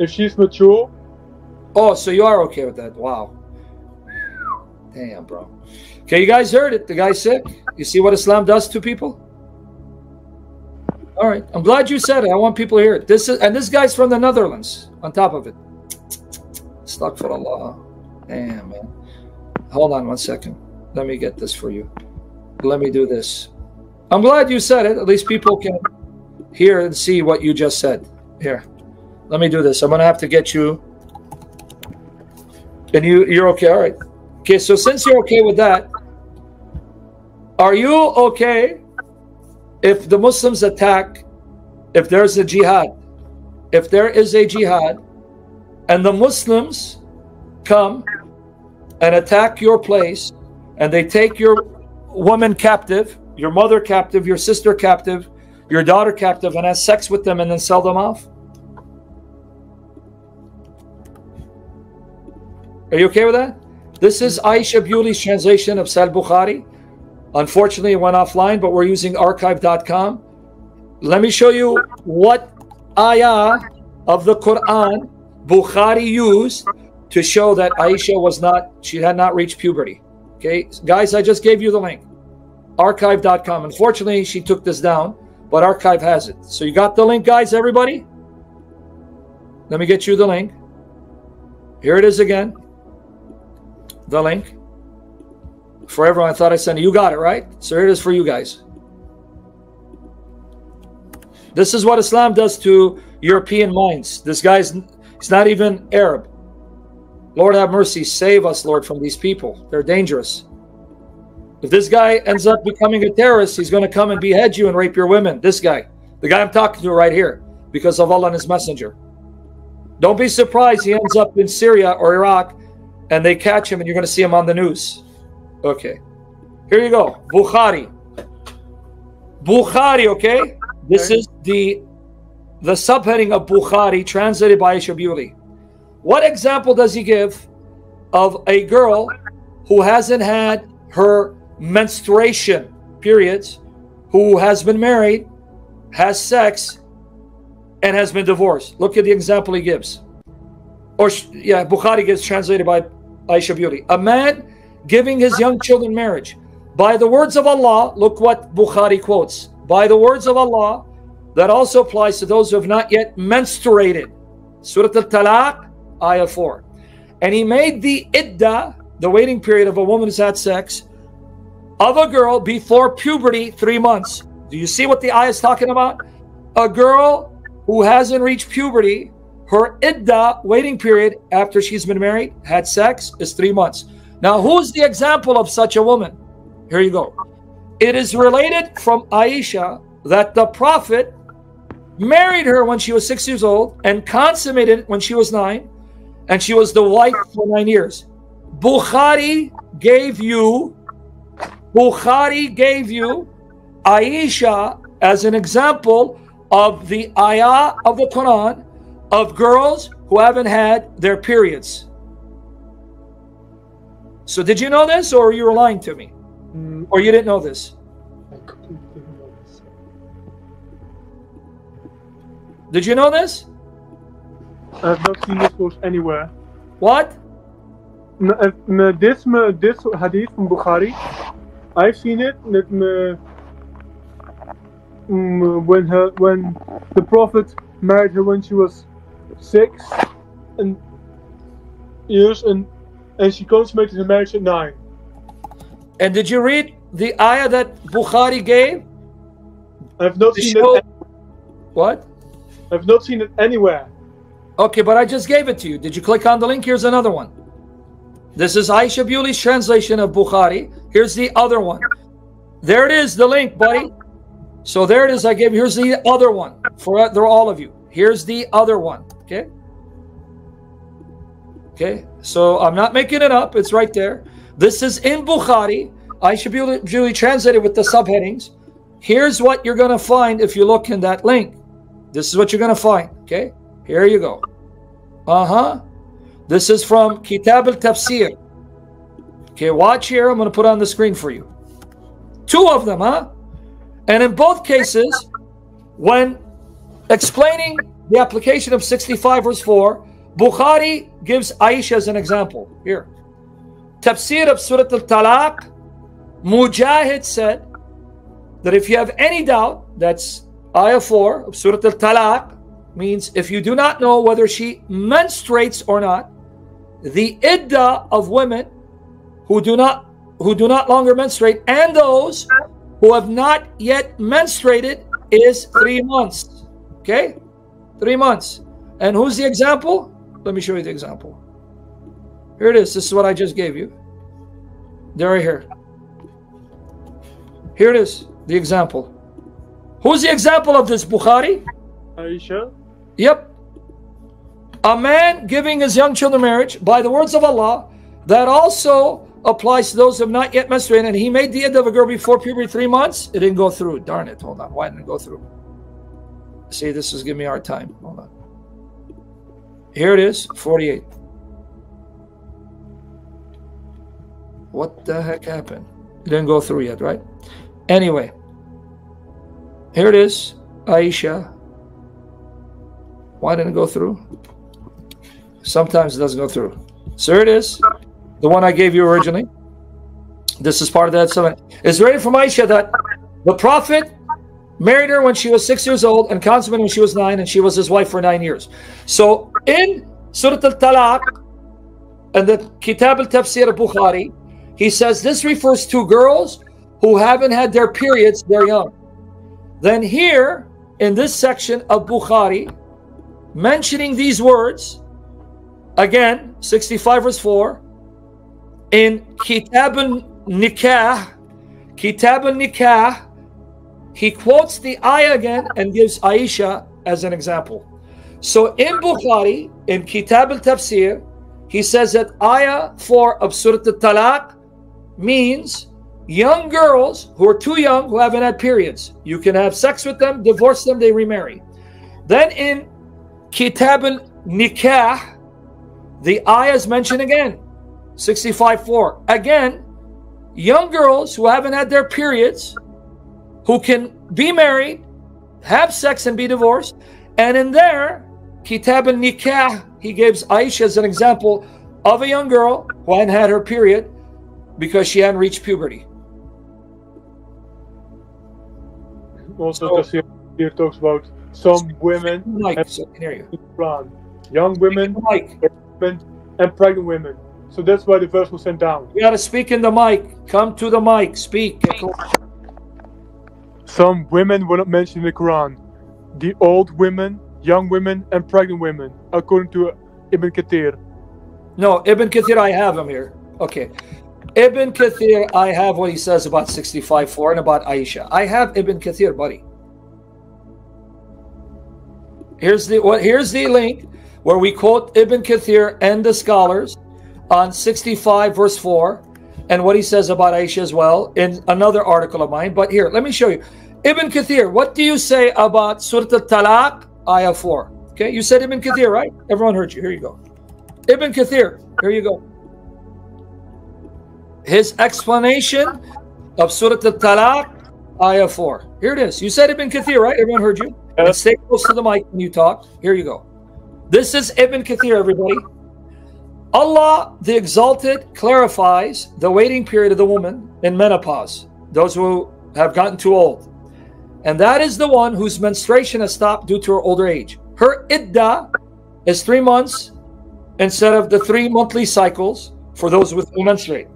If she's mature. Oh, so you are okay with that. Wow. Damn, bro. Okay, you guys heard it. The guy's sick. You see what Islam does to people? All right. I'm glad you said it. I want people to hear it. This is, and this guy's from the Netherlands on top of it. Astaghfirullah. Damn, man. Hold on one second. Let me get this for you. Let me do this. I'm glad you said it. At least people can hear and see what you just said. Here. Let me do this. I'm going to have to get you And you, you're okay, all right. Okay, so since you're okay with that, are you okay if the Muslims attack, if there's a jihad, if there is a jihad, and the Muslims come and attack your place, and they take your woman captive, your mother captive, your sister captive, your daughter captive, and has sex with them and then sell them off? Are you okay with that? This is Aisha Bewley's translation of Sahih Bukhari. Unfortunately, it went offline, but we're using archive dot com. Let me show you what ayah of the Quran Bukhari used to show that Aisha was not, she had not reached puberty. Okay, guys, I just gave you the link, archive dot com. Unfortunately, she took this down, but Archive has it. So you got the link, guys, everybody? Let me get you the link. Here it is again, the link. For everyone, I thought I sent it. You got it, right? So here it is for you guys. This is what Islam does to European minds. This guy's, he's not even Arab. Lord have mercy, save us, Lord, from these people. They're dangerous. If this guy ends up becoming a terrorist, he's going to come and behead you and rape your women. This guy, the guy I'm talking to right here, because of Allah and His Messenger. Don't be surprised he ends up in Syria or Iraq and they catch him and you're going to see him on the news. Okay, here you go. Bukhari. Bukhari, okay? This is the, the subheading of Bukhari, translated by Aisha Bewley. What example does he give of a girl who hasn't had her menstruation periods, who has been married, has sex, and has been divorced? Look at the example he gives. Or, yeah, Bukhari gets translated by Aisha Bewley. A man giving his young children marriage. By the words of Allah, look what Bukhari quotes. By the words of Allah, that also applies to those who have not yet menstruated. Surat al-Talaq, Ayah four. And he made the idda, the waiting period of a woman who's had sex, of a girl before puberty three months. Do you see what the ayah is talking about? A girl who hasn't reached puberty, her idda, waiting period, after she's been married, had sex, is three months. Now, who's the example of such a woman? Here you go. It is related from Aisha that the Prophet married her when she was six years old and consummated it when she was nine, and she was the wife for nine years. Bukhari gave you, Bukhari gave you Aisha as an example of the ayah of the Quran of girls who haven't had their periods. So did you know this, or you were lying to me? Mm. Or you didn't know this? I completely didn't know this. Did you know this? I've not seen this post anywhere. What? No, uh, this, uh, this hadith from Bukhari, I've seen it that, uh, when, her, when the Prophet married her when she was six and years and And she consummated her marriage at nine. And did you read the ayah that Bukhari gave? I've not seen it. What? I've not seen it anywhere. Okay, but I just gave it to you. Did you click on the link? Here's another one. This is Aisha Bewley's translation of Bukhari. Here's the other one. There it is, the link, buddy. So there it is. I gave. Here's the other one for they're all of you. Here's the other one. Okay. Okay, so I'm not making it up. It's right there. This is in Bukhari. I should be duly translated with the subheadings. Here's what you're going to find if you look in that link. This is what you're going to find. Okay, here you go. Uh-huh. This is from Kitab al-Tafsir. Okay, watch here. I'm going to put on the screen for you. Two of them, huh? And in both cases, when explaining the application of sixty-five verse four, Bukhari gives Aisha as an example. Here. Tafsir of Surat al-Talaq, Mujahid said that if you have any doubt, that's Ayah four of Surat al-Talaq, means if you do not know whether she menstruates or not, the idda of women who do not who do not longer menstruate and those who have not yet menstruated is three months. Okay? Three months. And who's the example? Let me show you the example. Here it is. This is what I just gave you. They're right here. Here it is, the example. Who's the example of this, Bukhari? Are you sure? Yep. A man giving his young children marriage by the words of Allah, that also applies to those who have not yet menstruated. And he made the end of a girl before puberty three months. It didn't go through. Darn it. Hold on. Why didn't it go through? See, this is giving me a hard time. Hold on. Here it is, forty-eight. What the heck happened? It didn't go through yet, right? Anyway, here it is, Aisha. Why didn't it go through? Sometimes it doesn't go through. So here it is, the one I gave you originally. This is part of that. So it's written from Aisha that the Prophet married her when she was six years old and consummated when she was nine, and she was his wife for nine years. So in Surat al-Talaq and the Kitab al-Tafsir of Bukhari, he says this refers to girls who haven't had their periods, they're young. Then here in this section of Bukhari, mentioning these words, again, sixty-five verse four, in Kitab al-Nikah, Kitab al-Nikah, he quotes the ayah again and gives Aisha as an example. So in Bukhari, in Kitab al-Tafsir, he says that ayah four of Surah al-Talaq means young girls who are too young, who haven't had periods. You can have sex with them, divorce them, they remarry. Then in Kitab al-Nikah, the ayah is mentioned again, sixty-five four. Again, young girls who haven't had their periods, who can be married, have sex, and be divorced. And in there, Kitab al-Nikah, he gives Aisha as an example of a young girl who hadn't had her period because she hadn't reached puberty. Also, so, here talks about some women like, so I can hear you. Young women and pregnant women. So that's why the verse was sent down. You got to speak in the mic. Come to the mic. Speak. Some women were not mentioned in the Quran. The old women, young women, and pregnant women, according to Ibn Kathir. No, Ibn Kathir, I have him here. Okay. Ibn Kathir, I have what he says about sixty-five four and about Aisha. I have Ibn Kathir, buddy. Here's the, well, here's the link where we quote Ibn Kathir and the scholars on sixty-five verse four. And what he says about Aisha as well in another article of mine. But here, let me show you. Ibn Kathir, what do you say about Surat al-Talaq, Ayah four? Okay, you said Ibn Kathir, right? Everyone heard you. Here you go. Ibn Kathir, here you go. His explanation of Surat al-Talaq, Ayah four. Here it is. You said Ibn Kathir, right? Everyone heard you. And stay close to the mic when you talk. Here you go. This is Ibn Kathir, everybody. Allah, the Exalted, clarifies the waiting period of the woman in menopause, those who have gotten too old. And that is the one whose menstruation has stopped due to her older age. Her idda is three months instead of the three monthly cycles for those with who menstruate,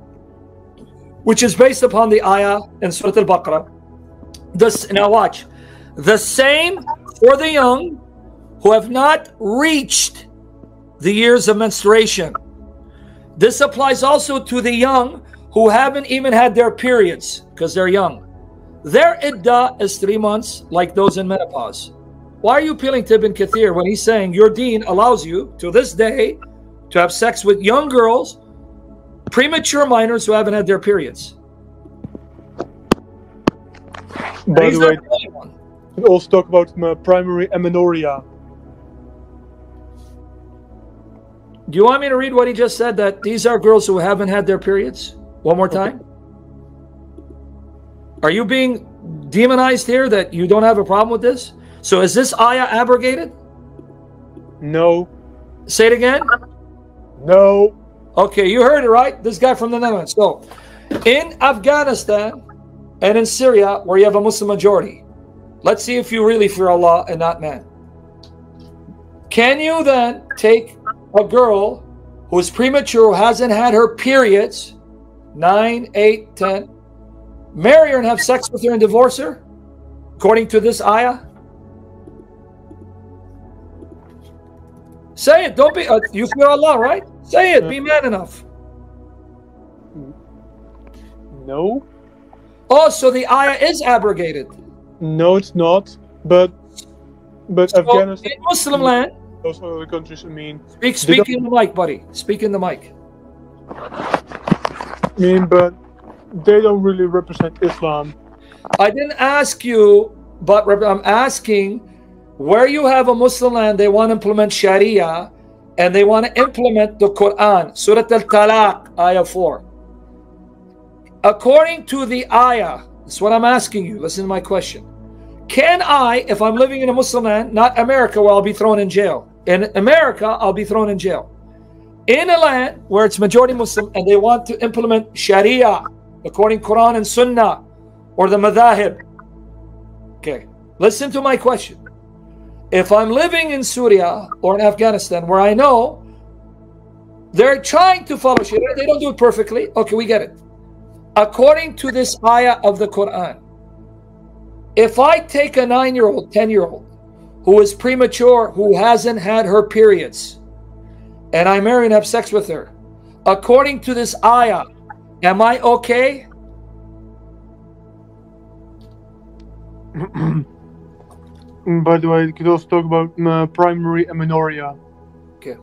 which is based upon the ayah in Surah Al-Baqarah. This, now watch. The same for the young who have not reached the years of menstruation. This applies also to the young who haven't even had their periods because they're young. Their idda is three months like those in menopause. Why are you appealing to Ibn Kathir when he's saying your deen allows you to this day to have sex with young girls, premature minors who haven't had their periods? By the way, we also talk about primary amenorrhea. Do you want me to read what he just said, that these are girls who haven't had their periods? One more time. Okay. Are you being demonized here that you don't have a problem with this? So is this ayah abrogated? No. Say it again? No. Okay, you heard it, right? This guy from the Netherlands. So in Afghanistan and in Syria, where you have a Muslim majority, let's see if you really fear Allah and not man. Can you then take a girl who is premature, who hasn't had her periods, nine, eight, ten, marry her and have sex with her and divorce her, according to this ayah? Say it. Don't be, uh, you fear Allah, right? Say it, be man enough. No. Oh, so the ayah is abrogated. No, it's not. But but so Afghanistan in Muslim land. Those other countries, I mean. Speak, speak in the mic, buddy. Speak in the mic. I mean, but they don't really represent Islam. I didn't ask you, but I'm asking where you have a Muslim land, they want to implement Sharia and they want to implement the Quran, Surat al-Talaq, Ayah four. According to the Ayah, that's what I'm asking you. Listen to my question. Can I, if I'm living in a Muslim land, not America where I'll be thrown in jail. In America, I'll be thrown in jail. In a land where it's majority Muslim and they want to implement Sharia, according to Quran and Sunnah, or the Madhahib. Okay, listen to my question. If I'm living in Syria or in Afghanistan where I know they're trying to follow Sharia, they don't do it perfectly. Okay, we get it. According to this ayah of the Quran, if I take a nine-year-old, ten-year-old, who is premature, who hasn't had her periods, and I marry and have sex with her, according to this ayah, am I okay? By the way, you could also talk about uh, primary amenorrhea. Okay.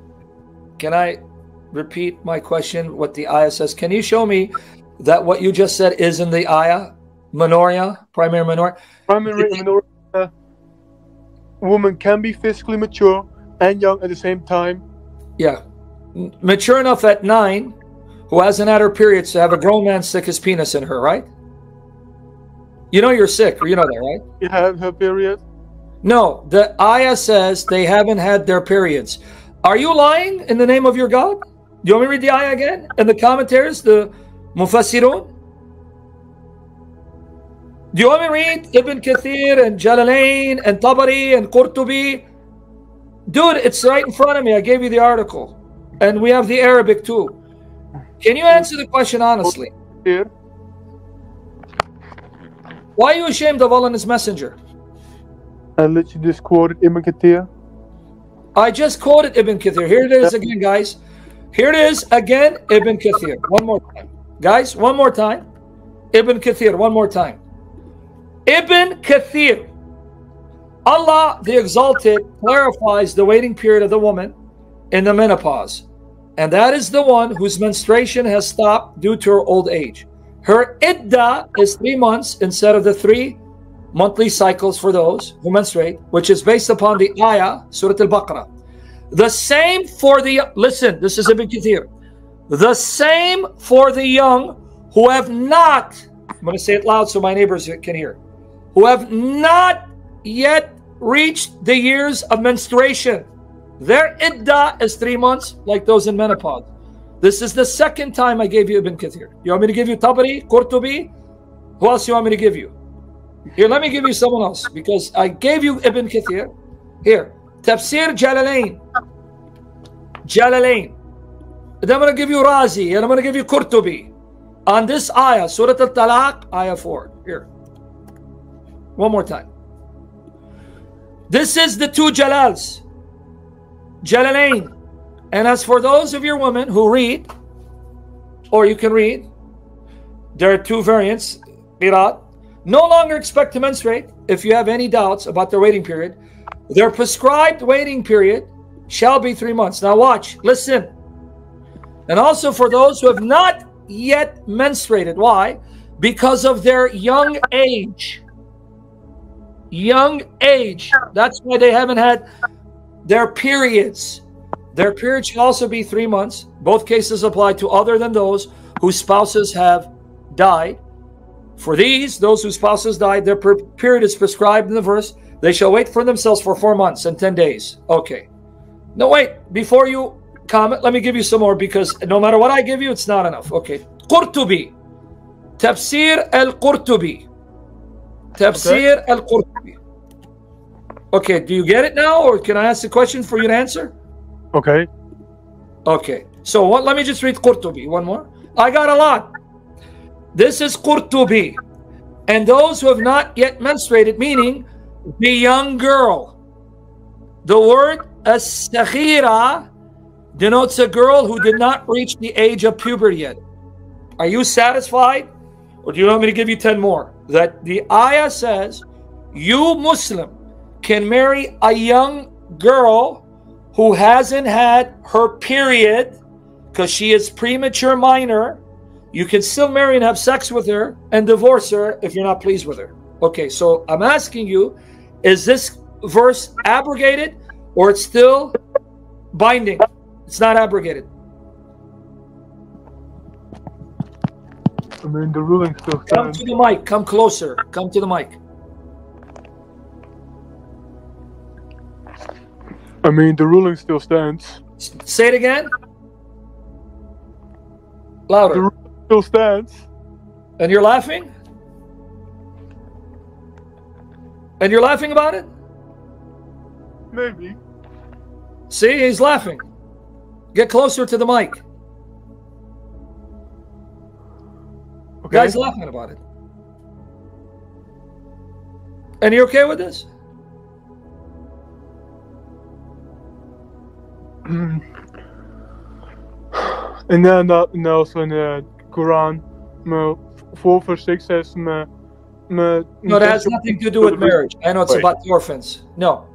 Can I repeat my question, what the ayah says? Can you show me that what you just said is in the ayah? Menorrhea, primary menorrhea? Primary menorrhea. Woman can be physically mature and young at the same time. Yeah. Mature enough at nine, who hasn't had her period, to have a grown man stick his penis in her, right? You know you're sick, you know that, right? You have her period? No, the ayah says they haven't had their periods. Are you lying in the name of your God? Do you want me to read the ayah again? And the commentaries, the Mufassirun? Do you want me to read Ibn Kathir and Jalalain and Tabari and Qurtubi? Dude, it's right in front of me. I gave you the article. And we have the Arabic too. Can you answer the question honestly? Yeah. Why are you ashamed of Allah and His Messenger? I literally just quoted Ibn Kathir. I just quoted Ibn Kathir. Here it is again, guys. Here it is again, Ibn Kathir. One more time. Guys, one more time. Ibn Kathir, one more time. Ibn Kathir. Allah, the Exalted, clarifies the waiting period of the woman in the menopause. And that is the one whose menstruation has stopped due to her old age. Her idda is three months instead of the three monthly cycles for those who menstruate, which is based upon the ayah, Surah Al-Baqarah. The same for the, listen, this is Ibn Kathir. The same for the young who have not, I'm going to say it loud so my neighbors can hear, who have not yet reached the years of menstruation. Their idda is three months like those in menopause. This is the second time I gave you Ibn Kathir. You want me to give you Tabari, Qurtubi? Who else do you want me to give you? Here, let me give you someone else because I gave you Ibn Kathir. Here, Tafsir Jalalain. Jalalain. And I'm going to give you Razi and I'm going to give you Qurtubi. On this ayah, Surat Al-Talaq, Ayah four. Here. One more time. This is the two Jalals. Jalalain. And as for those of your women who read, or you can read, there are two variants, Qirat, no longer expect to menstruate if you have any doubts about their waiting period. Their prescribed waiting period shall be three months. Now watch, listen. And also for those who have not yet menstruated. Why? Because of their young age. Young age. That's why they haven't had their periods. Their period should also be three months. Both cases apply to other than those whose spouses have died. For these, those whose spouses died, their per period is prescribed in the verse. They shall wait for themselves for four months and ten days. Okay. No, wait. Before you comment, let me give you some more because no matter what I give you, it's not enough. Okay. Qurtubi. Tafsir al-Qurtubi. Tafsir okay. al-Qurtubi. Okay. Do you get it now or can I ask a question for you to answer? Okay. Okay. So what, let me just read Qurtubi. One more. I got a lot. This is Qurtubi. And those who have not yet menstruated, meaning the young girl. The word as-saghira denotes a girl who did not reach the age of puberty yet. Are you satisfied? Or do you want me to give you ten more? That the ayah says, you Muslim can marry a young girl who hasn't had her period because she is premature minor. You can still marry and have sex with her and divorce her if you're not pleased with her. Okay, so I'm asking you, is this verse abrogated or it's still binding? It's not abrogated. I mean, the ruling still stands. Come to the mic. Come closer. Come to the mic. I mean, the ruling still stands. Say it again. Louder. The ruling still stands. And you're laughing? And you're laughing about it? Maybe. See, he's laughing. Get closer to the mic. Okay. Guy's laughing about it. And you okay with this? And then uh, and also in the Quran, four verse six says, me, me, no, that has nothing to do with marriage. I know it's Wait. about the orphans. No.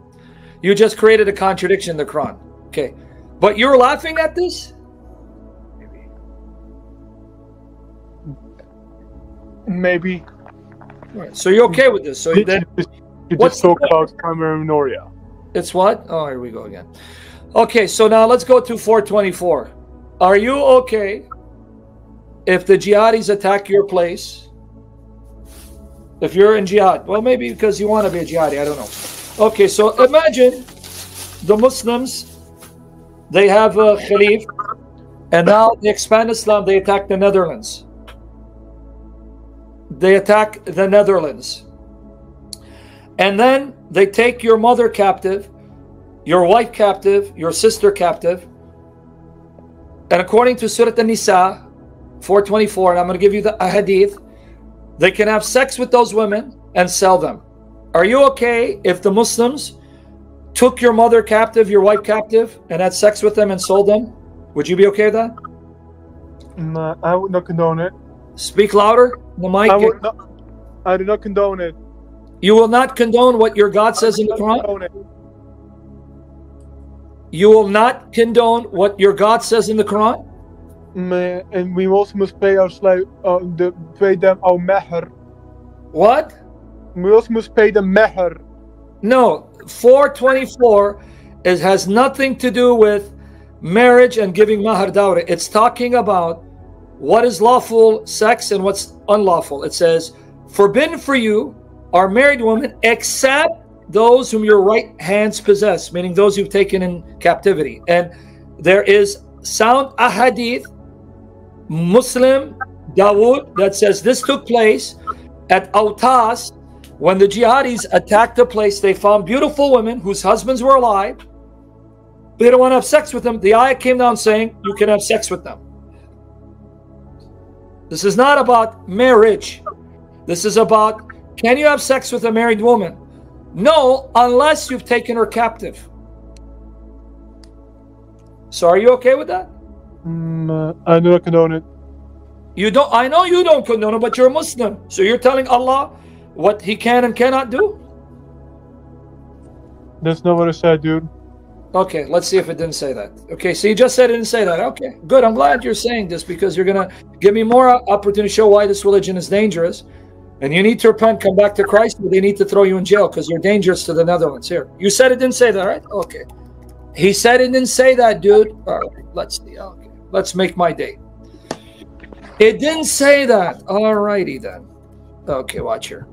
You just created a contradiction in the Quran. Okay. But you're laughing at this? Maybe. Right. So you're okay with this? So you then, just, you what's just talk about Cameronoria. It's what? Oh, here we go again. Okay, so now let's go to four twenty-four. Are you okay if the jihadis attack your place? If you're in jihad, well, maybe because you want to be a jihadi, I don't know. Okay, so imagine the Muslims, they have a Khalif, and now they expand Islam, they attack the Netherlands. They attack the Netherlands. And then they take your mother captive, your wife captive, your sister captive. And according to Surat An-Nisa, four twenty-four, and I'm going to give you the a hadith, they can have sex with those women and sell them. Are you okay if the Muslims took your mother captive, your wife captive, and had sex with them and sold them? Would you be okay with that? No, I would not condone it. Speak louder. The mic. I, would not, I do not condone it. You will not condone what your God says in the Quran? You will not condone what your God says in the Quran? And we also must pay our slave, uh, the, pay them our mahr. What? We also must pay the mahr. No, four twenty-four is, has nothing to do with marriage and giving mahr dowry. It's talking about what is lawful sex and what's unlawful. It says, forbidden for you are married women except those whom your right hands possess, meaning those you've taken in captivity. And there is sound ahadith, Muslim, Dawood, that says this took place at Autas when the jihadis attacked the place. They found beautiful women whose husbands were alive. They don't want to have sex with them. The ayah came down saying you can have sex with them. This is not about marriage. This is about, can you have sex with a married woman? No, unless you've taken her captive. So are you okay with that? Mm, uh, I don't condone it. You don't, I know you don't condone it, but you're a Muslim. So you're telling Allah what he can and cannot do? That's not what I said, dude. Okay, let's see if it didn't say that. Okay, so you just said it didn't say that. Okay, good. I'm glad you're saying this because you're going to give me more opportunity to show why this religion is dangerous. And you need to repent, come back to Christ, but they need to throw you in jail because you're dangerous to the Netherlands. Here, you said it didn't say that, right? Okay. He said it didn't say that, dude. All right, let's see. Okay, let's make my day. It didn't say that. All righty then. Okay, watch here.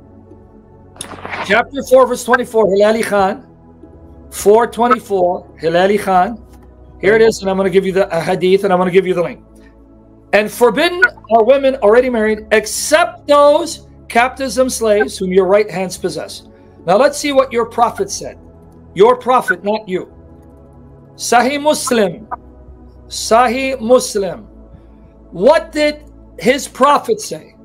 Chapter four, verse twenty-four, Hilali Khan. four twenty-four, Hilali Khan. Here it is, and I'm going to give you the hadith, and I'm going to give you the link. And forbidden are women already married, except those captives and slaves whom your right hands possess. Now let's see what your prophet said. Your prophet, not you. Sahih Muslim. Sahih Muslim. What did his prophet say?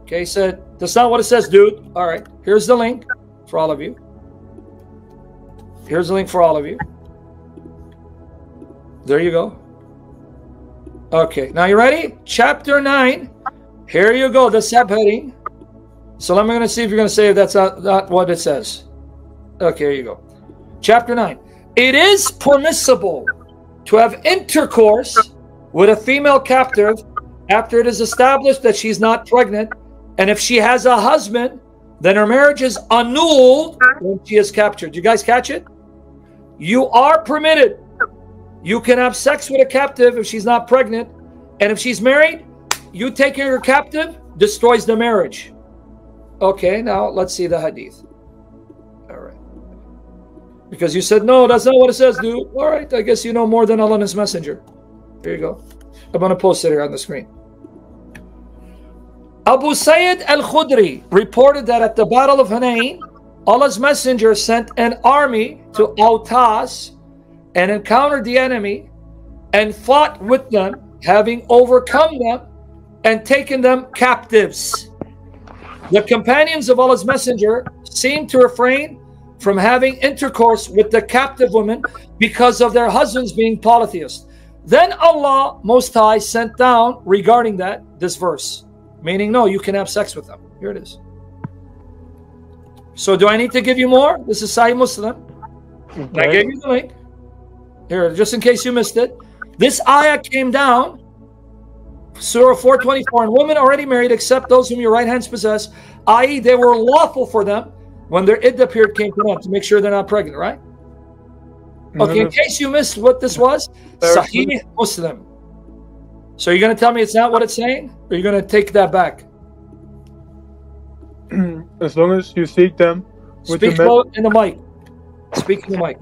Okay, he said, that's not what it says, dude. All right, here's the link for all of you. Here's the link for all of you. There you go. Okay, now you ready? Chapter nine. Here you go, the subheading. So I'm going to see if you're going to say if that's not, not what it says. Okay, here you go. Chapter nine. It is permissible to have intercourse with a female captive after it is established that she's not pregnant, and if she has a husband, then her marriage is annulled when she is captured. You guys catch it? You are permitted. You can have sex with a captive if she's not pregnant, and if she's married, you taking her captive destroys the marriage. Okay, now let's see the hadith. All right. Because you said, no, that's not what it says, dude. All right, I guess you know more than Allah and His Messenger. Here you go. I'm going to post it here on the screen. Abu Sayyid al-Khudri reported that at the Battle of Hunayn, Allah's Messenger sent an army to Autas and encountered the enemy and fought with them, having overcome them and taken them captives. The companions of Allah's Messenger seemed to refrain from having intercourse with the captive women because of their husbands being polytheists. Then Allah Most High sent down regarding that this verse, meaning no, you can have sex with them. Here it is. So do I need to give you more? This is Sahih Muslim. Okay. I gave you the link. Here, just in case you missed it. This ayah came down, Surah four twenty-four, and women already married except those whom your right hands possess, that is they were lawful for them when their iddah period came to them, to make sure they're not pregnant, right? Okay, in case you missed what this was, Sahih Muslim. So you're going to tell me it's not what it's saying? Or you're going to take that back? As long as you seek them. With Speak the in the mic. Speak in the mic.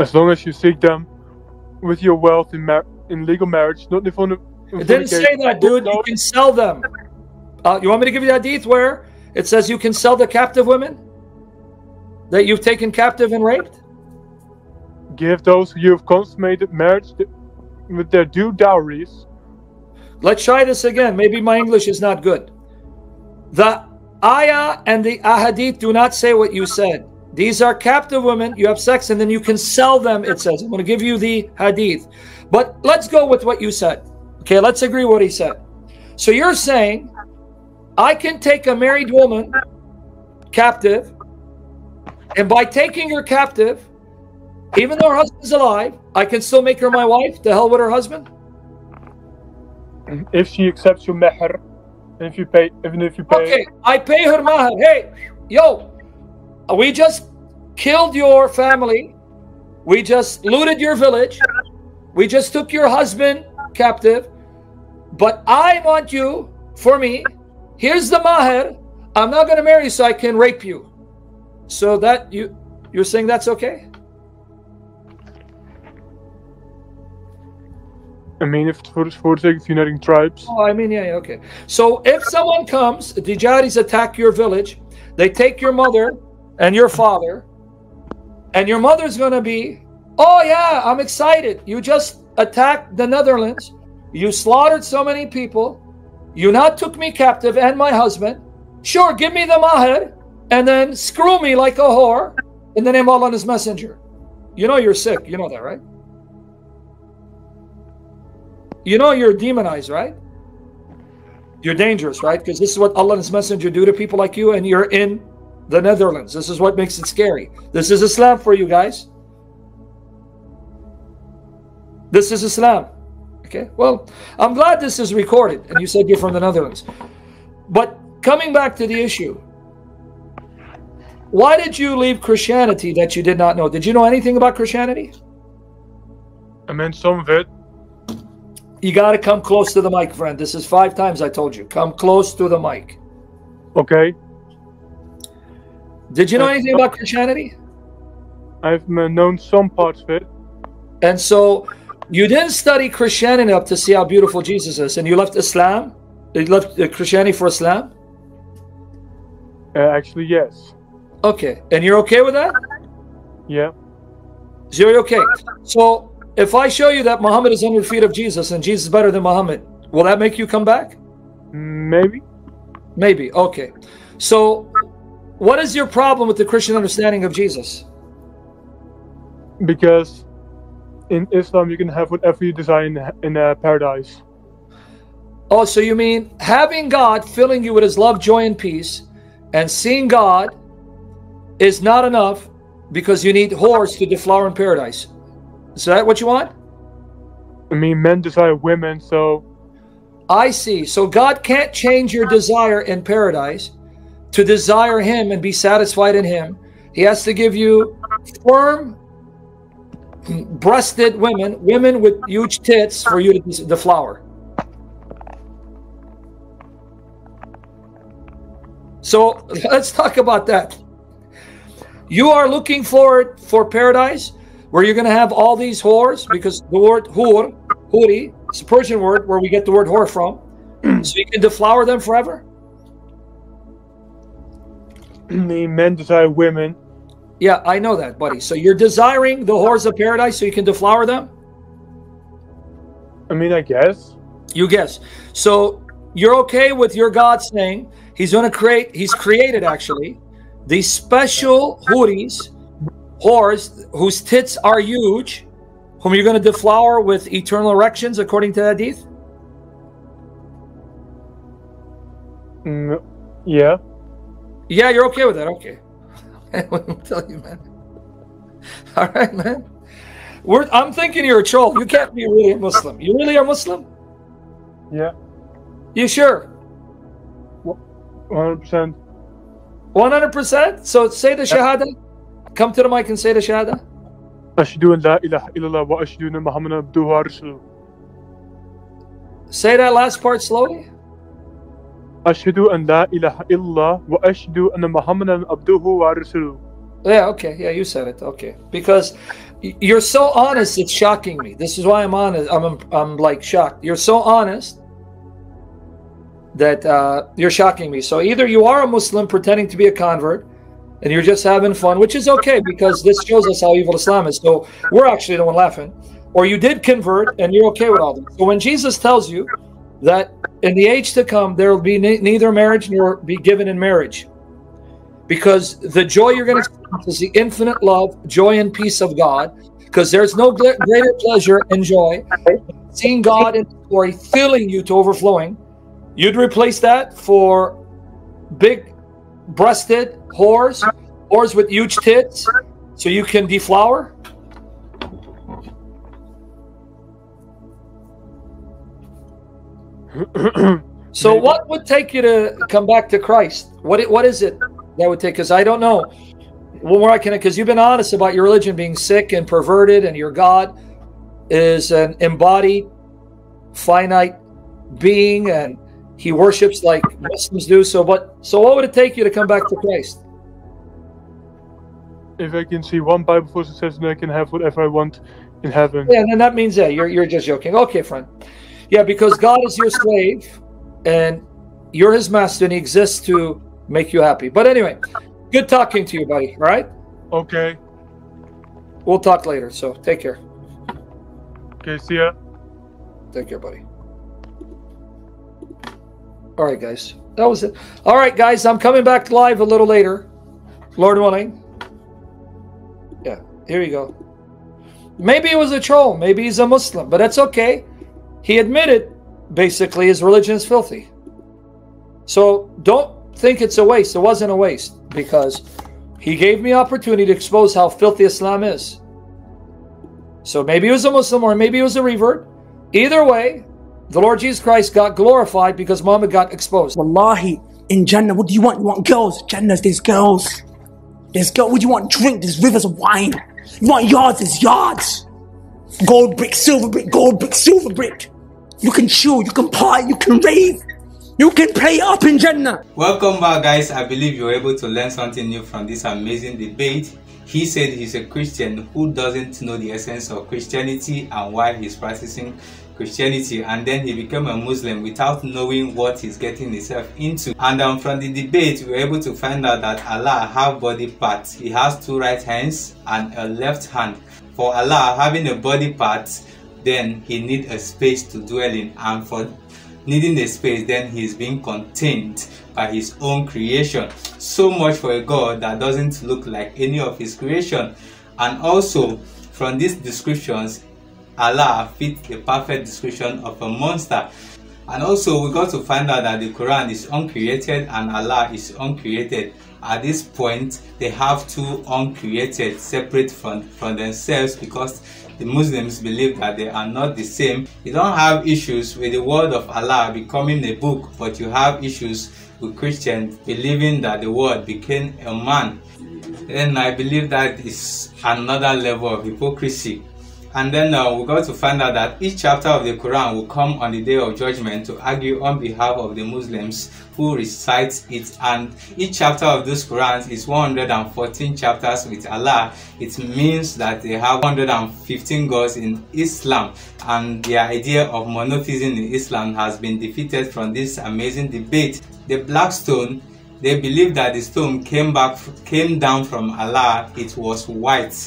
As long as you seek them with your wealth in, mar in legal marriage, not in fornication. It didn't say that, dude. You can sell them. Uh, you want me to give you that hadith where it says you can sell the captive women that you've taken captive and raped? Give those who you've consummated marriage with their due dowries. Let's try this again. Maybe my English is not good. The ayah and the ahadith do not say what you said. These are captive women. You have sex and then you can sell them, it says. I'm going to give you the hadith. But let's go with what you said. Okay, let's agree what he said. So you're saying, I can take a married woman captive, and by taking her captive, even though her husband's alive, I can still make her my wife? The hell with her husband? If she accepts your mahr, if you pay, even if you pay. Okay, I pay her mahr. Hey, yo, we just killed your family. We just looted your village. We just took your husband captive. But I want you for me. Here's the mahr. I'm not going to marry you so I can rape you. So that you you're saying that's okay? I mean, if it's for the United Tribes. Oh, I mean, yeah, yeah, okay. So if someone comes, the Jaharis attack your village, they take your mother and your father, and your mother's going to be, oh yeah, I'm excited. You just attacked the Netherlands. You slaughtered so many people. You now took me captive and my husband. Sure, give me the mahr. And then screw me like a whore in the name of Allah and His Messenger. You know you're sick. You know that, right? You know you're demonized, right? You're dangerous, right? Because this is what Allah and His Messenger do to people like you, and you're in the Netherlands. This is what makes it scary. This is Islam for you guys. This is Islam. Okay? Well, I'm glad this is recorded, and you said you're from the Netherlands. But coming back to the issue, why did you leave Christianity that you did not know? Did you know anything about Christianity? I mean, some of it. You got to come close to the mic, friend. This is five times I told you. Come close to the mic. Okay. Did you know I've anything about Christianity? I've known some parts of it. And so you didn't study Christianity up to see how beautiful Jesus is. And you left Islam? You left Christianity for Islam? Uh, actually, yes. Okay, and you're okay with that? Yeah. So you're okay. So if I show you that Muhammad is under the feet of Jesus and Jesus is better than Muhammad, will that make you come back? Maybe. Maybe, okay. So what is your problem with the Christian understanding of Jesus? Because in Islam you can have whatever you desire in, in uh, paradise. Oh, so you mean having God filling you with His love, joy, and peace, and seeing God is not enough because you need whores to deflower in paradise. Is that what you want? I mean, men desire women, so... I see. So God can't change your desire in paradise to desire Him and be satisfied in Him. He has to give you firm-breasted women, women with huge tits for you to deflower. So let's talk about that. You are looking forward for paradise where you're going to have all these whores, because the word hur, huri, it's a Persian word where we get the word whore from. So you can deflower them forever? The men desire women. Yeah, I know that, buddy. So you're desiring the whores of paradise so you can deflower them? I mean, I guess. You guess. So you're okay with your God saying, He's going to create, He's created actually, these special huris, whores, whose tits are huge, whom you're going to deflower with eternal erections, according to the hadith? Mm, yeah. Yeah, you're okay with that? Okay. I'm telling you, man. All right, man. We're, I'm thinking you're a troll. You can't be really a Muslim. You really are Muslim? Yeah. You sure? one hundred percent. one hundred percent? So say the shahada. Come to the mic and say the shahada. Ashhadu an la ilaha illallah wa ashhadu anna Muhammadan abduhu wa rasuluh. Say that last part slowly. Ashhadu an la ilaha illallah wa ashhadu anna Muhammadan abduhu wa rasuluh. Yeah, okay. Yeah, you said it. Okay. Because you're so honest, it's shocking me. This is why I'm honest. I'm, I'm like shocked. You're so honest that uh, you're shocking me. So either you are a Muslim pretending to be a convert, and you're just having fun, which is okay because this shows us how evil Islam is. So we're actually the one laughing. Or you did convert and you're okay with all this. So when Jesus tells you that in the age to come, there will be ne neither marriage nor be given in marriage, because the joy you're going to experience is the infinite love, joy, and peace of God, because there's no greater pleasure and joy than seeing God in glory filling you to overflowing. You'd replace that for big breasted whores, whores with huge tits, so you can deflower? So what would take you to come back to Christ? What What is it that would take us? I don't know. One more I can, because you've been honest about your religion being sick and perverted, and your God is an embodied, finite being, and He worships like Muslims do. So, but so, what would it take you to come back to Christ? If I can see one Bible verse that says, "I can have whatever I want in heaven." Yeah, and then that means, yeah, you're you're just joking. Okay, friend. Yeah, because God is your slave, and you're His master, and He exists to make you happy. But anyway, good talking to you, buddy. All right? Okay. We'll talk later. So, take care. Okay. See ya. Take care, buddy. All right, guys, that was it. All right, guys, I'm coming back live a little later, Lord willing. Yeah, here you go. Maybe it was a troll. Maybe he's a Muslim, but that's okay. He admitted, basically, his religion is filthy. So don't think it's a waste. It wasn't a waste because he gave me opportunity to expose how filthy Islam is. So maybe he was a Muslim or maybe he was a revert. Either way, the Lord Jesus Christ got glorified because Muhammad got exposed. Wallahi, in Jannah, what do you want? You want girls? Jannah, there's girls. There's girls. What do you want? Drink, there's rivers of wine. You want yards, there's yards. Gold brick, silver brick, gold brick, silver brick. You can chill, you can party, you can rave. You can play up in Jannah. Welcome back, guys. I believe you were able to learn something new from this amazing debate. He said he's a Christian who doesn't know the essence of Christianity and why he's practicing Christianity, and then he became a Muslim without knowing what he's getting himself into. And um, from the debate, we were able to find out that Allah has body parts. He has two right hands and a left hand. For Allah having a body part, then he needs a space to dwell in, and for needing a space, then he is being contained by his own creation. So much for a God that doesn't look like any of his creation. And also from these descriptions, Allah fits the perfect description of a monster. And also we got to find out that the Quran is uncreated and Allah is uncreated. At this point they have two uncreated separate from, from themselves, because the Muslims believe that they are not the same. You don't have issues with the word of Allah becoming a book, but you have issues with Christians believing that the word became a man. Then I believe that is another level of hypocrisy. And then uh, we got to find out that each chapter of the Quran will come on the day of judgment to argue on behalf of the Muslims who recite it. And each chapter of this Quran is one hundred fourteen chapters with Allah. It means that they have one hundred fifteen gods in Islam, and the idea of monotheism in Islam has been defeated from this amazing debate. The black stone, they believe that the stone came back, came down from Allah. It was white,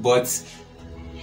but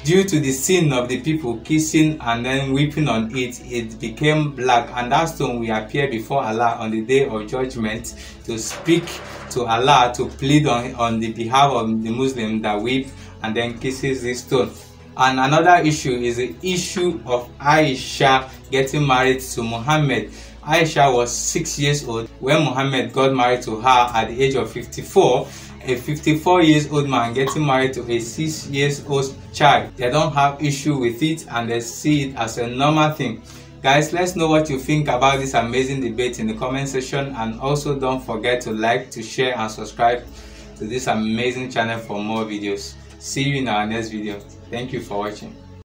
due to the sin of the people kissing and then weeping on it, it became black, and that stone will appear before Allah on the day of judgment to speak to Allah, to plead on, on the behalf of the Muslim that weep and then kisses this stone. And another issue is the issue of Aisha getting married to Muhammad. Aisha was six years old when Muhammad got married to her at the age of fifty-four. A fifty-four years old man getting married to a six years old child, they don't have issue with it and they see it as a normal thing. Guys, let's know what you think about this amazing debate in the comment section, and also don't forget to like, to share and subscribe to this amazing channel for more videos. See you in our next video. Thank you for watching.